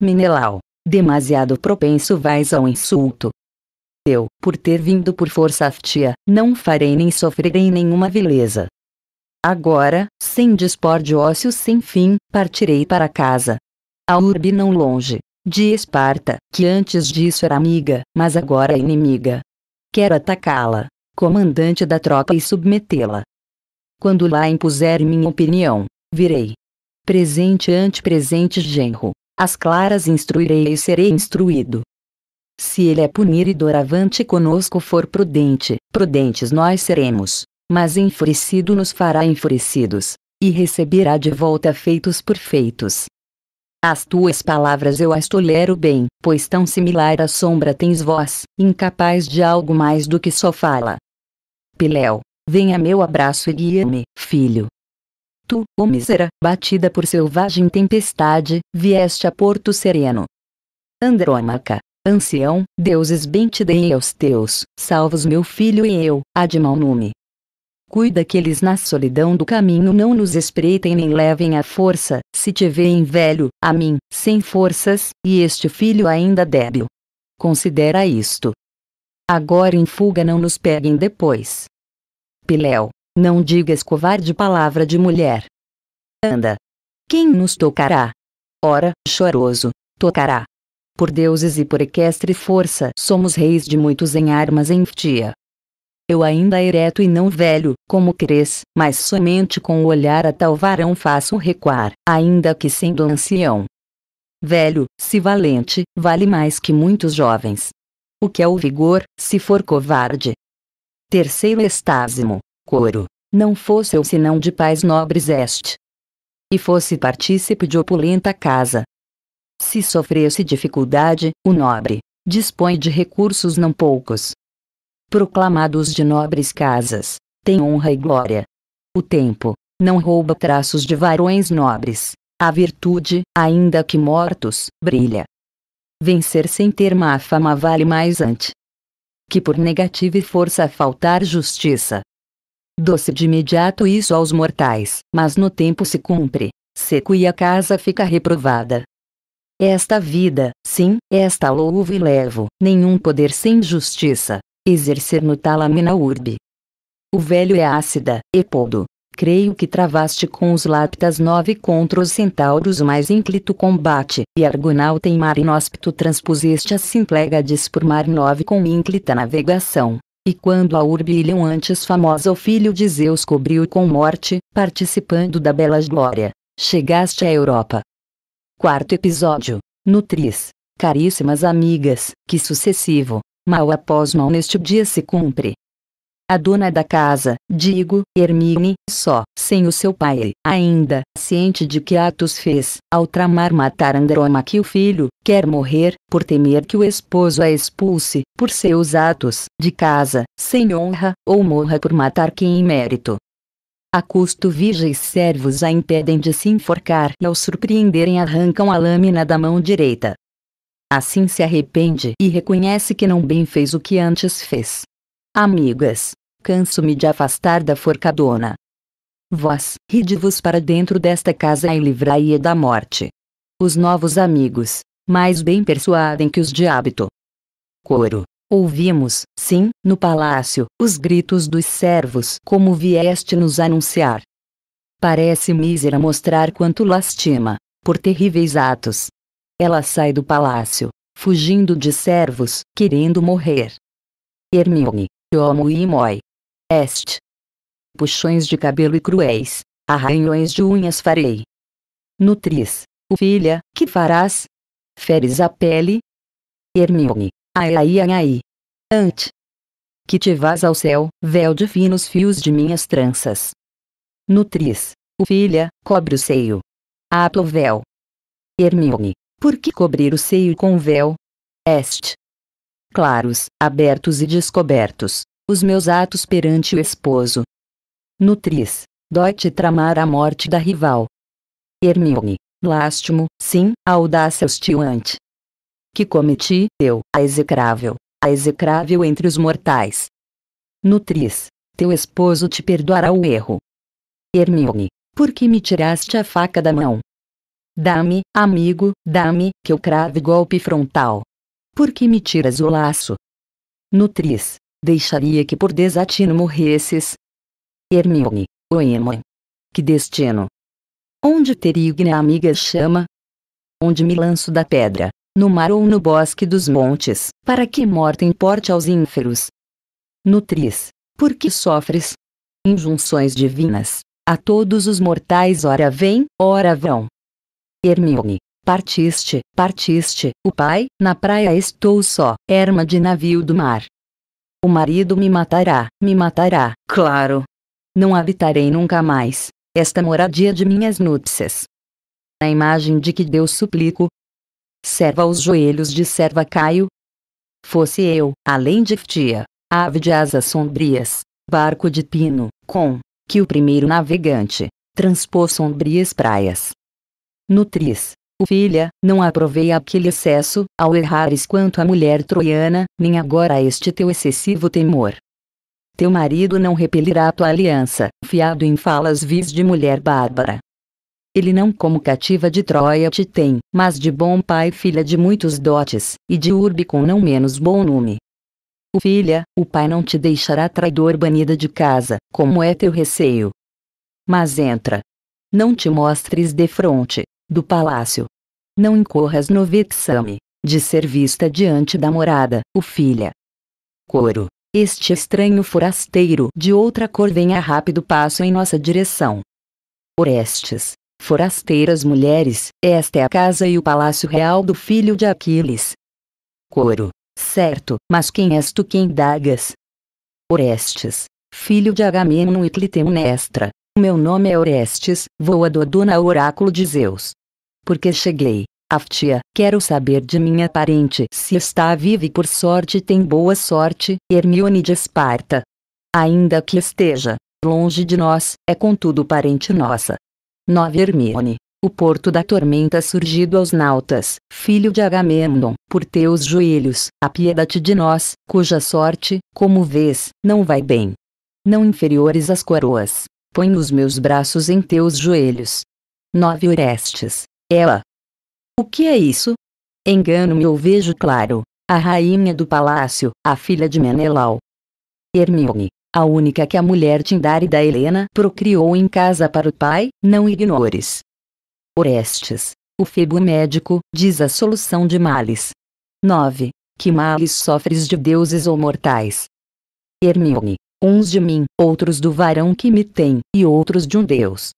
Menelau, demasiado propenso vais ao insulto. Eu, por ter vindo por força a Ftia, não farei nem sofrerei nenhuma vileza. Agora, sem dispor de ócios sem fim, partirei para casa. A urbe não longe, de Esparta, que antes disso era amiga, mas agora é inimiga. Quero atacá-la, comandante da tropa, e submetê-la. Quando lá impuser minha opinião, virei. Presente ante presente genro, às claras instruirei e serei instruído. Se ele é punir e doravante conosco for prudente, prudentes nós seremos, mas enfurecido nos fará enfurecidos, e receberá de volta feitos por feitos. As tuas palavras eu as tolero bem, pois tão similar à sombra tens vós, incapaz de algo mais do que só fala. Peleu, venha meu abraço e guia-me, filho. Tu, ó mísera, batida por selvagem tempestade, vieste a porto sereno. Andrômaca, ancião, deuses bem te deem aos teus, salvos meu filho e eu, há de mau nome. Cuida que eles na solidão do caminho não nos espreitem nem levem à força, se te veem velho, a mim, sem forças, e este filho ainda débil. Considera isto. Agora em fuga não nos peguem depois. Peleu, não digas covarde palavra de mulher. Anda. Quem nos tocará? Ora, choroso, tocará. Por deuses e por equestre força somos reis de muitos em armas em Ftia. Eu ainda ereto e não velho, como crês, mas somente com o olhar a tal varão faço recuar, ainda que sendo ancião. Velho, se valente, vale mais que muitos jovens. O que é o vigor, se for covarde? Terceiro estásimo, coro, não fosse eu senão de pais nobres este. E fosse partícipe de opulenta casa. Se sofresse dificuldade, o nobre dispõe de recursos não poucos. Proclamados de nobres casas, tem honra e glória. O tempo não rouba traços de varões nobres. A virtude, ainda que mortos, brilha. Vencer sem ter má fama vale mais ante que por negativa e força faltar justiça. Doce de imediato isso aos mortais, mas no tempo se cumpre, seco e a casa fica reprovada. Esta vida, sim, esta louvo e levo, nenhum poder sem justiça, exercer no talamina urbe. O velho é ácida, Epodo, creio que travaste com os láptas 9 contra os centauros o mais ínclito combate, e Argonauta em mar inóspito transpuseste a Simplegades por mar 9 com ínclita navegação, e quando a urbe Ilion antes famosa o filho de Zeus cobriu com morte, participando da bela glória, chegaste à Europa. Quarto episódio, Nutris, caríssimas amigas, que sucessivo, mal após mal neste dia se cumpre. A dona da casa, digo, Hermíone, só, sem o seu pai, ainda, ciente de que Atos fez, ao tramar matar Andrômaca e o filho, quer morrer, por temer que o esposo a expulse, por seus atos, de casa, sem honra, ou morra por matar quem em mérito. A custo vigéis servos a impedem de se enforcar e ao surpreenderem arrancam a lâmina da mão direita. Assim se arrepende e reconhece que não bem fez o que antes fez. Amigas, canso-me de afastar da forcadona. Vós, ride-vos para dentro desta casa e livrai-a da morte. Os novos amigos, mais bem persuadem que os de hábito. Coro, ouvimos, sim, no palácio, os gritos dos servos como vieste nos anunciar. Parece mísera mostrar quanto lastima, por terríveis atos. Ela sai do palácio, fugindo de servos, querendo morrer. Hermíone, homo e moi. Est. Puxões de cabelo e cruéis, arranhões de unhas farei. Nutris, o filha, que farás? Feres a pele? Hermíone, ai ai ai. Ante. que te vás ao céu, véu de finos fios de minhas tranças. Nutriz, o filha, cobre o seio. Apla o véu. Hermíone, por que cobrir o seio com o véu? Est. Claros, abertos e descobertos, os meus atos perante o esposo. Nutriz, dói-te tramar a morte da rival. Hermíone, lástimo, sim, audácia hostilante. Que cometi, eu, a execrável entre os mortais. Nutriz, teu esposo te perdoará o erro. Hermíone, por que me tiraste a faca da mão? Dá-me, amigo, dá-me, que eu crave golpe frontal. Por que me tiras o laço? Nutriz, deixaria que por desatino morresses. Hermíone, o Hermíone, que destino! Onde terigna amiga chama? Onde me lanço da pedra, no mar ou no bosque dos montes, para que morte importe aos ínferos? Nutriz, por que sofres? Injunções divinas, a todos os mortais ora vêm, ora vão. Hermíone, partiste, partiste, o pai, na praia estou só, erma de navio do mar. O marido me matará, claro. Não habitarei nunca mais esta moradia de minhas núpcias. Na imagem de que Deus suplico, serva aos joelhos de serva caio. Fosse eu, além de Ftia, ave de asas sombrias, barco de pino, com que o primeiro navegante transpôs sombrias praias. Nutriz, o filha, não aprovei aquele excesso, ao errares quanto à mulher troiana, nem agora este teu excessivo temor. Teu marido não repelirá a tua aliança, fiado em falas vis de mulher bárbara. Ele não como cativa de Troia te tem, mas de bom pai filha de muitos dotes, e de urbe com não menos bom nome. O filha, o pai não te deixará traidor banida de casa, como é teu receio. Mas entra. Não te mostres defronte do palácio. Não incorras no vexame de ser vista diante da morada, o filha. Coro, este estranho forasteiro de outra cor vem a rápido passo em nossa direção. Orestes, forasteiras mulheres, esta é a casa e o palácio real do filho de Aquiles. Coro, certo, mas quem és tu que indagas? Orestes, filho de Agamemnon e Clitemnestra. Meu nome é Orestes, vou a Dodona ao oráculo de Zeus. Porque cheguei, a Ftia, quero saber de minha parente se está viva e por sorte tem boa sorte, Hermíone de Esparta. Ainda que esteja longe de nós, é contudo parente nossa. Nova Hermíone, o porto da tormenta surgido aos nautas, filho de Agamemnon, por teus joelhos, apieda-te de nós, cuja sorte, como vês, não vai bem. Não inferiores às coroas. Põe os meus braços em teus joelhos. 9 Orestes, ela. O que é isso? Engano-me ou vejo claro, a rainha do palácio, a filha de Menelau. Hermíone, a única que a mulher da Helena procriou em casa para o pai, não ignores. Orestes, o Febo médico, diz a solução de males. 9. Que males sofres de deuses ou mortais? Hermíone, uns de mim, outros do varão que me tem, e outros de um deus.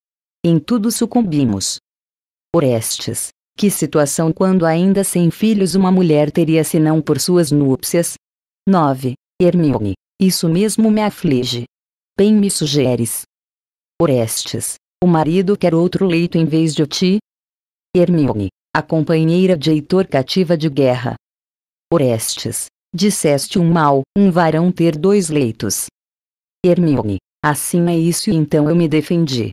Em tudo sucumbimos. Orestes, que situação quando ainda sem filhos uma mulher teria senão por suas núpcias? 9. Hermíone, isso mesmo me aflige. Bem me sugeres. Orestes, o marido quer outro leito em vez de ti? Hermíone, a companheira de Heitor cativa de guerra. Orestes, disseste um mal, um varão ter dois leitos. Hermíone, assim é isso e então eu me defendi.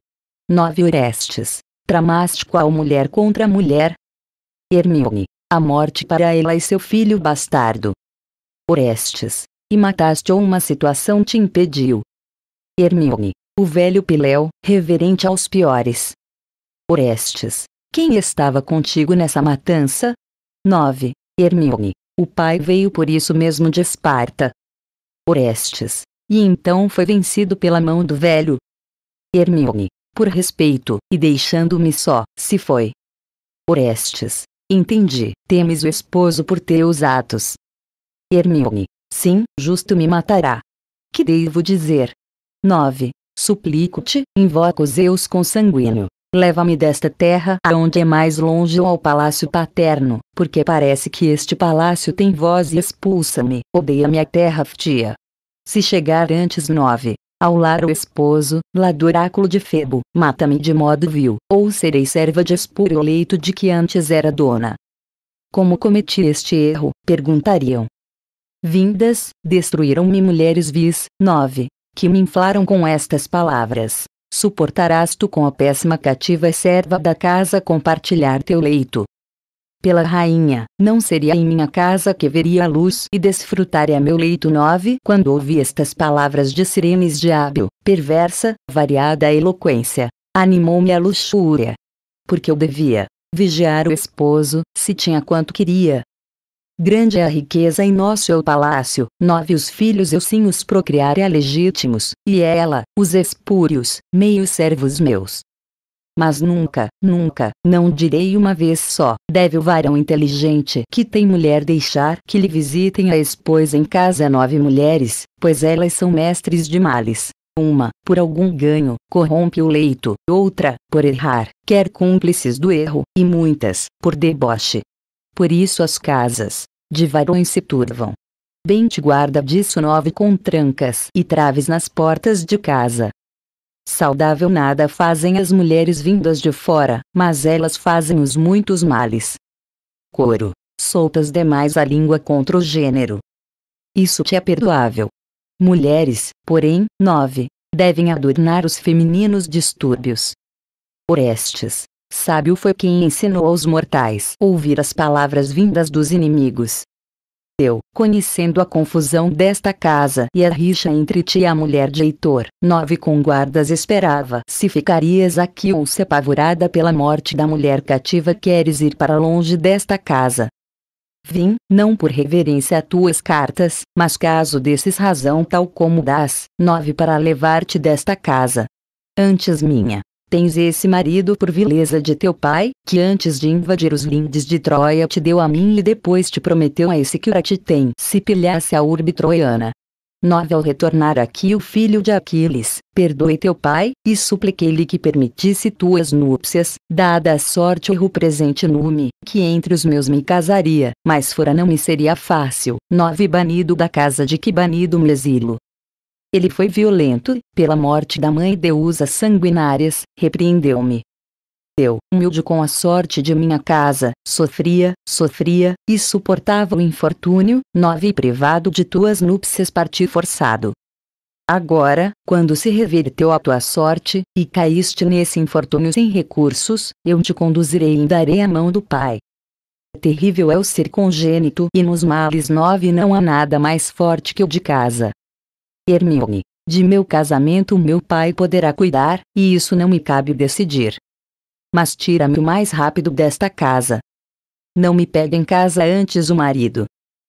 9 Orestes, tramaste qual mulher contra mulher? Hermíone, a morte para ela e seu filho bastardo. Orestes, e mataste ou uma situação te impediu? Hermíone, o velho Peleu, reverente aos piores. Orestes, quem estava contigo nessa matança? 9 Hermíone, o pai veio por isso mesmo de Esparta. Orestes, e então foi vencido pela mão do velho? Hermíone, por respeito, e deixando-me só, se foi. Orestes, entendi, temes o esposo por teus atos. Hermíone, sim, justo me matará. Que devo dizer? 9. Suplico-te, invoco Zeus consanguíneo. Leva-me desta terra aonde é mais longe ou ao palácio paterno, porque parece que este palácio tem voz e expulsa-me, odeia-me a terra Ftia. Se chegar antes 9, ao lar o esposo, lá do oráculo de Febo, mata-me de modo vil, ou serei serva de expor o leito de que antes era dona. Como cometi este erro, perguntariam. Vindas, destruíram-me mulheres vis, 9, que me inflaram com estas palavras. Suportarás tu com a péssima cativa e serva da casa compartilhar teu leito. Pela rainha, não seria em minha casa que veria a luz e desfrutaria meu leito 9. Quando ouvi estas palavras de sirenes de hábil, perversa, variada eloquência, animou-me a luxúria. Porque eu devia vigiar o esposo, se tinha quanto queria. Grande é a riqueza em nosso palácio, 9. Os filhos eu sim os procriara legítimos, e ela, os espúrios, meios servos meus. Mas nunca, nunca, não direi uma vez só, deve o varão inteligente que tem mulher deixar que lhe visitem a esposa em casa 9 mulheres, pois elas são mestres de males. Uma, por algum ganho, corrompe o leito, outra, por errar, quer cúmplices do erro, e muitas, por deboche. Por isso as casas de varões se turvam. Bem te guarda disso 9 com trancas e traves nas portas de casa. Saudável nada fazem as mulheres vindas de fora, mas elas fazem os muitos males. Coro, soltas demais a língua contra o gênero. Isso te é perdoável. Mulheres, porém, 9, devem adornar os femininos distúrbios. Orestes, sábio foi quem ensinou aos mortais ouvir as palavras vindas dos inimigos. Eu, conhecendo a confusão desta casa e a rixa entre ti e a mulher de Heitor, 9 com guardas esperava se ficarias aqui ou se apavorada pela morte da mulher cativa queres ir para longe desta casa. Vim, não por reverência a tuas cartas, mas caso desses razão tal como das, 9 para levar-te desta casa. Antes minha. Tens esse marido por vileza de teu pai, que antes de invadir os lindes de Troia te deu a mim e depois te prometeu a esse que ora te tem, se pilhasse a urbe troiana. 9 Ao retornar aqui o filho de Aquiles, perdoei teu pai, e supliquei-lhe que permitisse tuas núpcias, dada a sorte e o presente nume, que entre os meus me casaria, mas fora não me seria fácil, 9 Banido da casa de que banido me exilo. Ele foi violento, pela morte da mãe deusas sanguinárias, repreendeu-me. Eu, humilde com a sorte de minha casa, sofria, e suportava o infortúnio, 9 e privado de tuas núpcias parti forçado. Agora, quando se reverteu a tua sorte, e caíste nesse infortúnio sem recursos, eu te conduzirei e darei a mão do pai. Terrível é o ser congênito, e nos males 9 não há nada mais forte que o de casa. Hermíone, de meu casamento meu pai poderá cuidar, e isso não me cabe decidir. Mas tira-me o mais rápido desta casa. Não me pegue em casa antes o marido.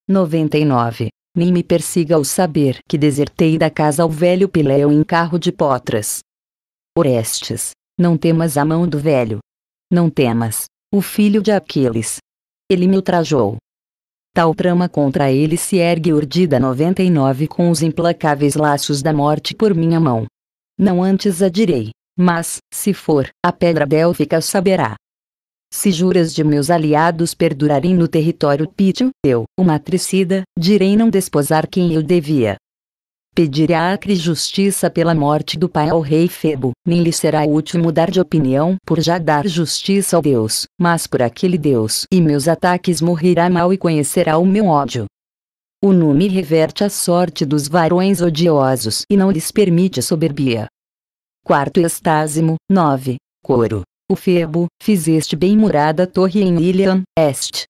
99. Nem me persiga o saber que desertei da casa ao velho Peleu em carro de potras. Orestes, não temas a mão do velho. Não temas, o filho de Aquiles. Ele me ultrajou. Tal trama contra ele se ergue urdida 99 com os implacáveis laços da morte por minha mão. Não antes a direi, mas, se for, a pedra délfica saberá. Se juras de meus aliados perdurarem no território pítio, eu, o matricida, direi não desposar quem eu devia. Pedirei a acre justiça pela morte do pai ao rei Febo, nem lhe será útil mudar de opinião por já dar justiça ao Deus, mas por aquele Deus e meus ataques morrerá mal e conhecerá o meu ódio. O nume reverte a sorte dos varões odiosos e não lhes permite soberbia. Quarto Estásimo, 9, Coro, o Febo, fizeste bem murada torre em Ilion, Este.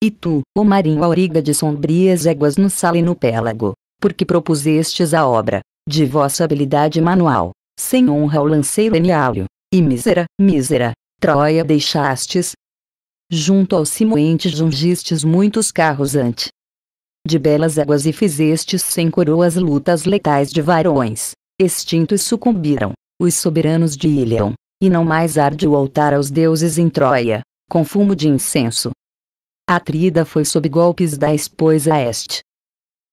E tu, o marinho auriga de sombrias éguas no salino pélago. Porque propusestes a obra, de vossa habilidade manual, sem honra ao lanceiro eniálio, e mísera, Troia deixastes. Junto ao Simoente jungistes muitos carros ante de belas éguas e fizestes sem coroas lutas letais de varões, extintos sucumbiram, os soberanos de Ilion, e não mais arde o altar aos deuses em Troia, com fumo de incenso. Atrida foi sob golpes da esposa Este.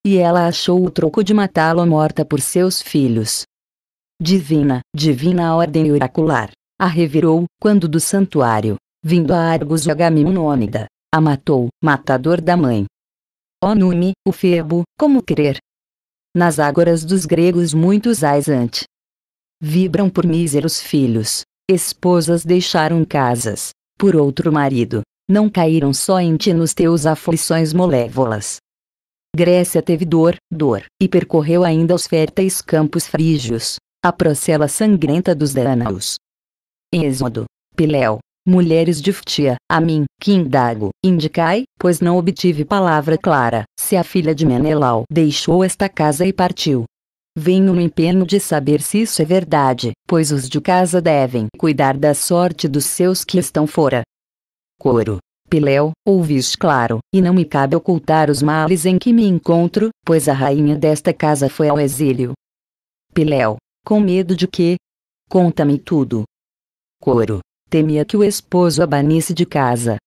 E ela achou o troco de matá-lo morta por seus filhos. Divina a ordem oracular, a revirou, quando do santuário, vindo a Argos Agamemnonida, a matou, matador da mãe. Ó nume, o Febo, como crer? nas ágoras dos gregos muitos ais ante. Vibram por míseros filhos, esposas deixaram casas, por outro marido, não caíram só em ti nos teus aflições malévolas. Grécia teve dor, e percorreu ainda os férteis campos frígios, a procela sangrenta dos Dânaos. Em Êxodo, Peleu, mulheres de Ftia, a mim, que indago, indicai, pois não obtive palavra clara, se a filha de Menelau deixou esta casa e partiu. Venho no empenho de saber se isso é verdade, pois os de casa devem cuidar da sorte dos seus que estão fora. Coro. Peleu, ouvis claro, e não me cabe ocultar os males em que me encontro, pois a rainha desta casa foi ao exílio. Peleu, com medo de quê? Conta-me tudo. Coro, temia que o esposo a banisse de casa.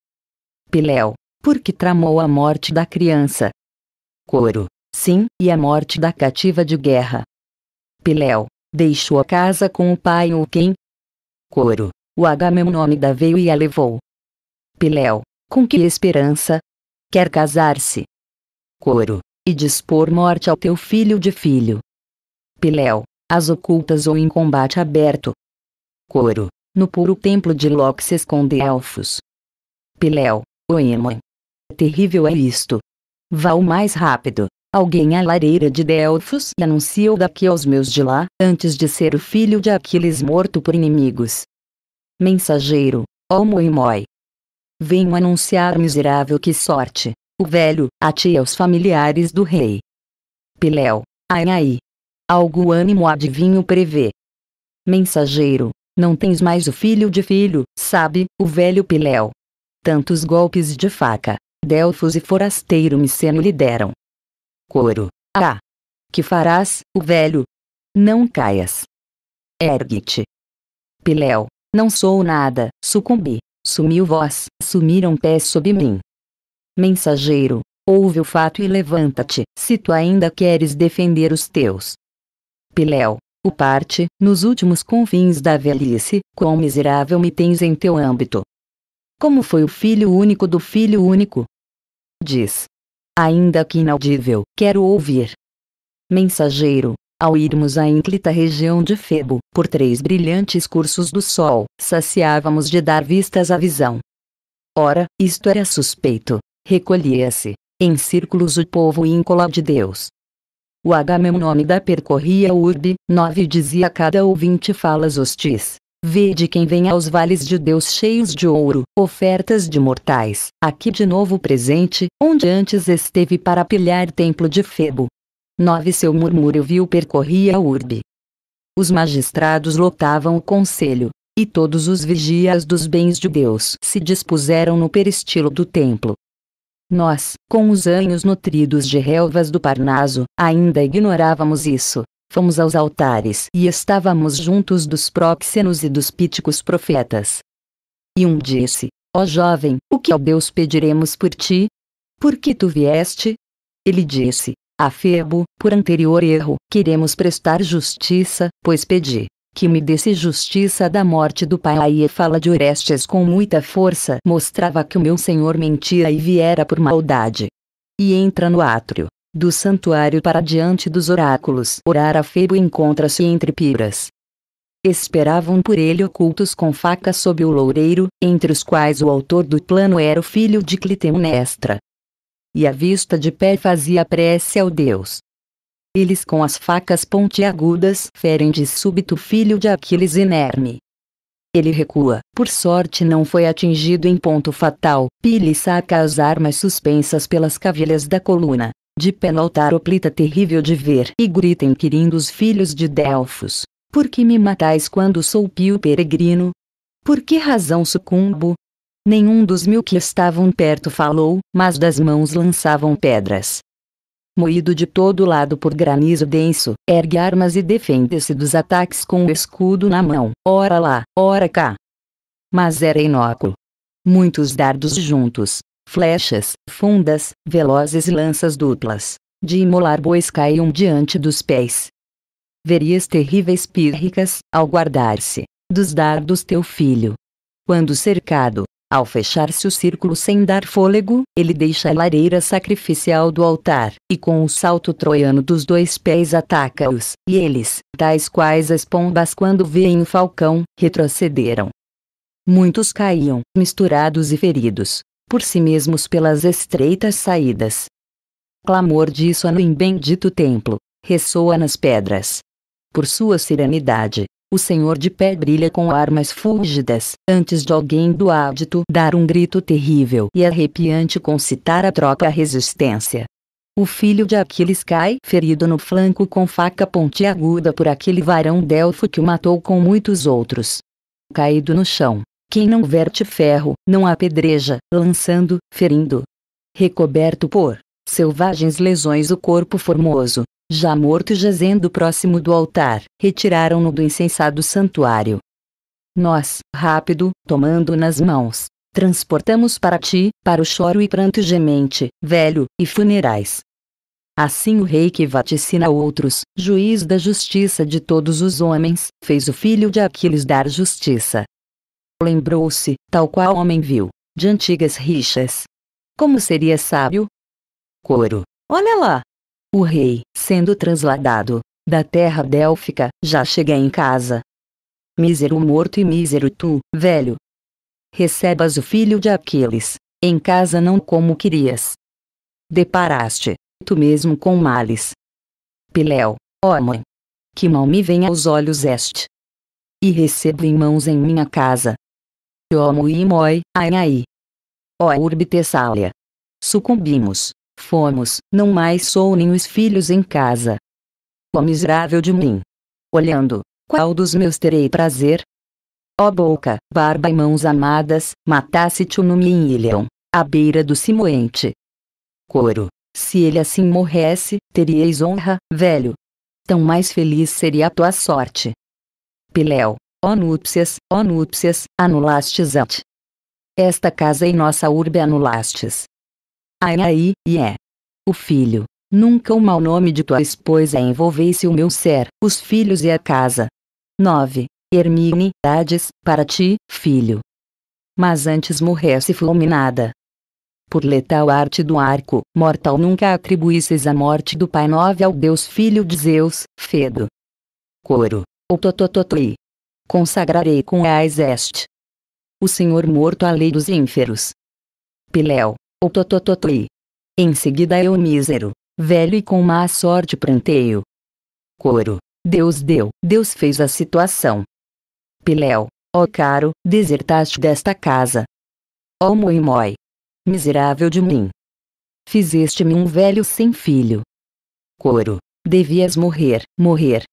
Peleu, porque tramou a morte da criança. Coro, sim, e a morte da cativa de guerra. Peleu, deixou a casa com o pai ou quem? Coro, o Agamemnonida veio e a levou. Peleu, com que esperança? Quer casar-se? Coro, e dispor morte ao teu filho de filho. Peleu, as ocultas ou em combate aberto. Coro, no puro templo de Lóxias com Delfos. Peleu, o Hermíone, terrível é isto. Vá o mais rápido, alguém à lareira de Delfos e anuncia-o daqui aos meus de lá, antes de ser o filho de Aquiles morto por inimigos. Mensageiro, ó Moimoi. Venho anunciar miserável que sorte, o velho, a ti e aos familiares do rei. Peleu, ai, algo ânimo adivinho prevê. Mensageiro, não tens mais o filho de filho, sabe, o velho Peleu. Tantos golpes de faca, Delfos e forasteiro miceno lhe deram. Coro, ah! Que farás, o velho? Não caias. Ergue-te. Peleu, não sou nada, sucumbi. Sumiu vós, sumiram pés sob mim. Mensageiro, ouve o fato e levanta-te, se tu ainda queres defender os teus. Peleu, o parte, nos últimos confins da velhice, quão miserável me tens em teu âmbito. Como foi o filho único do filho único? Diz. Ainda que inaudível, quero ouvir. Mensageiro, ao irmos à ínclita região de Febo, por 3 brilhantes cursos do sol, saciávamos de dar vistas à visão. Ora, isto era suspeito. Recolhia-se, em círculos o povo íncola de Deus. O Agamemnonida percorria a urbe, 9 e dizia a cada ouvinte falas hostis. Vede quem vem aos vales de Deus cheios de ouro, ofertas de mortais, aqui de novo presente, onde antes esteve para pilhar templo de Febo. 9 Seu murmúrio vil percorria a urbe. Os magistrados lotavam o conselho, e todos os vigias dos bens de Deus se dispuseram no peristilo do templo. Nós, com os anhos nutridos de relvas do Parnaso, ainda ignorávamos isso. Fomos aos altares e estávamos juntos dos próxenos e dos píticos profetas. E um disse, ó jovem, o que ao Deus pediremos por ti? Por que tu vieste? Ele disse, a Febo, por anterior erro, queremos prestar justiça, pois pedi, que me desse justiça da morte do pai. Aí a fala de Orestes com muita força mostrava que o meu senhor mentia e viera por maldade. E entra no átrio do santuário para diante dos oráculos orar a Febo, encontra-se entre piras. Esperavam por ele ocultos com faca sob o loureiro, entre os quais o autor do plano era o filho de Clitemnestra. E à vista de pé fazia prece ao Deus. Eles com as facas pontiagudas ferem de súbito o filho de Aquiles inerme. Ele recua, por sorte não foi atingido em ponto fatal, pile saca as armas suspensas pelas cavilhas da coluna, de pé no altar oplita terrível de ver, e grita inquirindo os filhos de Delfos, por que me matais quando sou pio peregrino? Por que razão sucumbo? Nenhum dos 1000 que estavam perto falou, mas das mãos lançavam pedras. Moído de todo lado por granizo denso, ergue armas e defende-se dos ataques com o escudo na mão, ora lá, ora cá. Mas era inócuo. Muitos dardos juntos, flechas, fundas, velozes e lanças duplas, de imolar bois caíam diante dos pés. Verias terríveis pírricas, ao guardar-se, dos dardos teu filho. Quando cercado, Ao fechar-se o círculo sem dar fôlego, ele deixa a lareira sacrificial do altar, e com o salto troiano dos dois pés ataca-os, e eles, tais quais as pombas quando veem o falcão, retrocederam. Muitos caíam, misturados e feridos, por si mesmos pelas estreitas saídas. Clamor disso no bendito templo, ressoa nas pedras. Por sua serenidade, o Senhor de pé brilha com armas fúlgidas, antes de alguém do hábito dar um grito terrível e arrepiante concitar a tropa à resistência. O filho de Aquiles cai ferido no flanco com faca pontiaguda por aquele varão Delfo que o matou com muitos outros. Caído no chão, quem não verte ferro, não apedreja, lançando, ferindo. Recoberto por selvagens lesões o corpo formoso, já morto e jazendo próximo do altar, retiraram-no do incensado santuário. Nós, rápido, tomando nas mãos, transportamos para ti, para o choro e pranto gemente, velho, e funerais. Assim o rei que vaticina a outros, juiz da justiça de todos os homens, fez o filho de Aquiles dar justiça. Lembrou-se, tal qual homem vil, de antigas rixas. Como seria sábio? Coro. Olha lá! O rei, sendo trasladado da terra délfica, já chega em casa. Mísero morto e mísero tu, velho. Recebas o filho de Aquiles, em casa não como querias. Deparaste, tu mesmo com males. Peleu, homem, que mal me vem aos olhos este. E recebo em mãos em minha casa. Homo e moi, ainai. Ó urbe Tessália. Sucumbimos. Fomos, não mais sou nem os filhos em casa. Ó miserável de mim! Olhando, qual dos meus terei prazer? Ó boca, barba e mãos amadas, matasse-te no Ilion, à beira do Simoente. Coro, se ele assim morresse, teríeis honra, velho. Tão mais feliz seria a tua sorte. Peleu, ó núpcias, anulastes ante. Esta casa e nossa urbe anulastes. Ai, e é. O filho, nunca o mau nome de tua esposa envolvesse o meu ser, os filhos e a casa. 9. Hermíone, dades, para ti, filho. Mas antes morresse fulminada. Por letal arte do arco, mortal nunca atribuísseis a morte do pai 9 ao deus filho de Zeus, Fedo. Coro, o totototoi. Consagrarei com ais este. O senhor morto à lei dos ínferos. Peleu. O totototoi. Em seguida eu mísero, velho e com má sorte pranteio. Coro. Deus deu, Deus fez a situação. Peleu. Ó caro, desertaste desta casa. Ó moi, miserável de mim. Fizeste-me um velho sem filho. Coro. Devias morrer,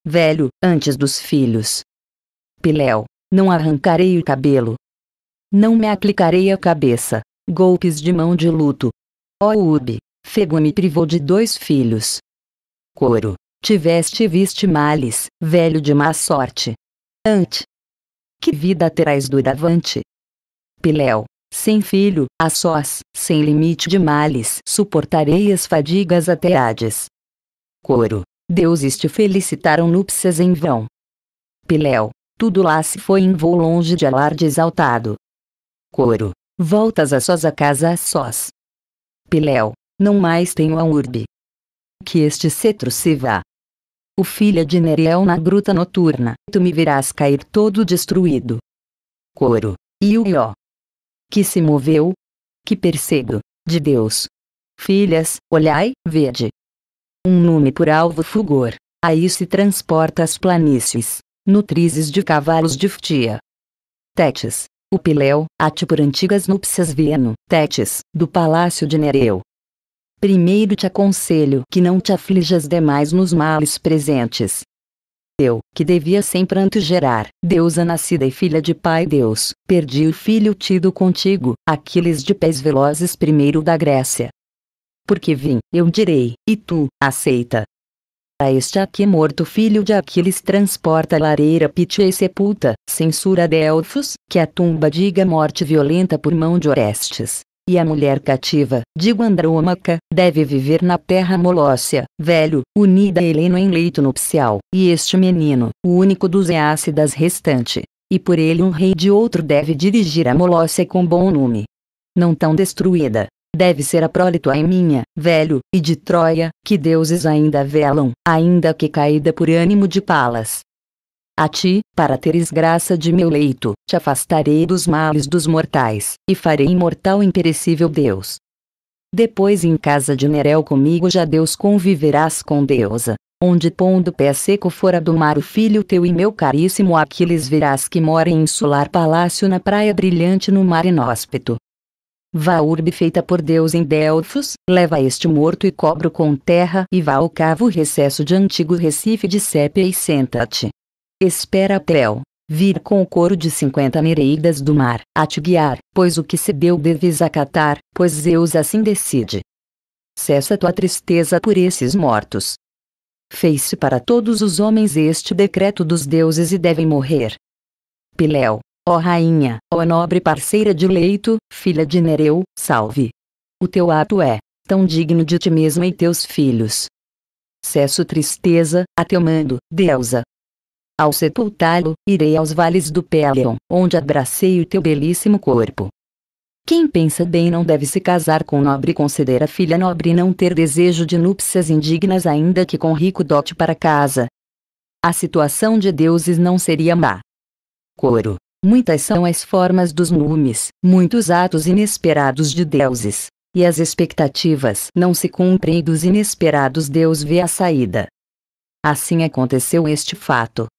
velho, antes dos filhos. Peleu. Não arrancarei o cabelo. Não me aplicarei a cabeça. Golpes de mão de luto. Ó Ube, Febo me privou de 2 filhos. Coro, tiveste e viste males, velho de má sorte. Ante, que vida terás doravante? Peleu, sem filho, a sós, sem limite de males, suportarei as fadigas até Hades. Coro, deuses te felicitaram núpcias em vão. Peleu, tudo lá se foi em voo longe de alarde exaltado. Coro, voltas a sós a casa a sós. Peleu, não mais tenho a urbe. Que este cetro se vá. O filho de Nereu na gruta noturna, tu me verás cair todo destruído. Coro, iuió. Que se moveu? Que percebo, de Deus. Filhas, olhai, vede. Um nume por alvo fulgor, aí se transporta as planícies, nutrizes de cavalos de Ftia. Tétis. O Peleu, ate por antigas núpcias vieno, Tétis, do palácio de Nereu. Primeiro te aconselho que não te aflijas demais nos males presentes. Eu, que devia sem pranto gerar, deusa nascida e filha de pai Deus, perdi o filho tido contigo, Aquiles de pés velozes primeiro da Grécia. Porque vim, eu direi, e tu, aceita. A este aqui morto filho de Aquiles transporta a lareira pítia e sepulta, censura Delfos, que a tumba diga morte violenta por mão de Orestes. E a mulher cativa, digo Andrômaca, deve viver na terra Molócia, velho, unida a Helena em leito nupcial, e este menino, o único dos Eácidas restante, e por ele um rei de outro deve dirigir a Molócia com bom nome. Não tão destruída, deve ser acrólito a Hermínia, velho, e de Troia, que deuses ainda velam, ainda que caída por ânimo de Palas. A ti, para teres graça de meu leito, te afastarei dos males dos mortais, e farei imortal imperecível Deus. Depois em casa de Nereu comigo já Deus conviverás com deusa, onde pondo pé seco fora do mar o filho teu e meu caríssimo Aquiles verás que mora em insular palácio na praia brilhante no mar inóspito. Vá à urbe feita por Deus em Delfos, leva este morto e cobre-o com terra e vá ao cavo recesso de antigo Recife de sépia e senta-te. Espera Peleu, vir com o coro de 50 nereidas do mar, a te guiar, pois o que se deu deves acatar, pois Zeus assim decide. Cessa tua tristeza por esses mortos. Fez-se para todos os homens este decreto dos deuses e devem morrer. Peleu, ó rainha, ó nobre parceira de leito, filha de Nereu, salve. O teu ato é tão digno de ti mesma e teus filhos. Cesso tristeza, a teu mando, deusa. Ao sepultá-lo, irei aos vales do Peleu, onde abracei o teu belíssimo corpo. Quem pensa bem não deve se casar com nobre, considera filha nobre não ter desejo de núpcias indignas ainda que com rico dote para casa. A situação de deuses não seria má. Coro. Muitas são as formas dos numes, muitos atos inesperados de deuses, e as expectativas não se cumprem e dos inesperados Deus vê a saída. Assim aconteceu este fato.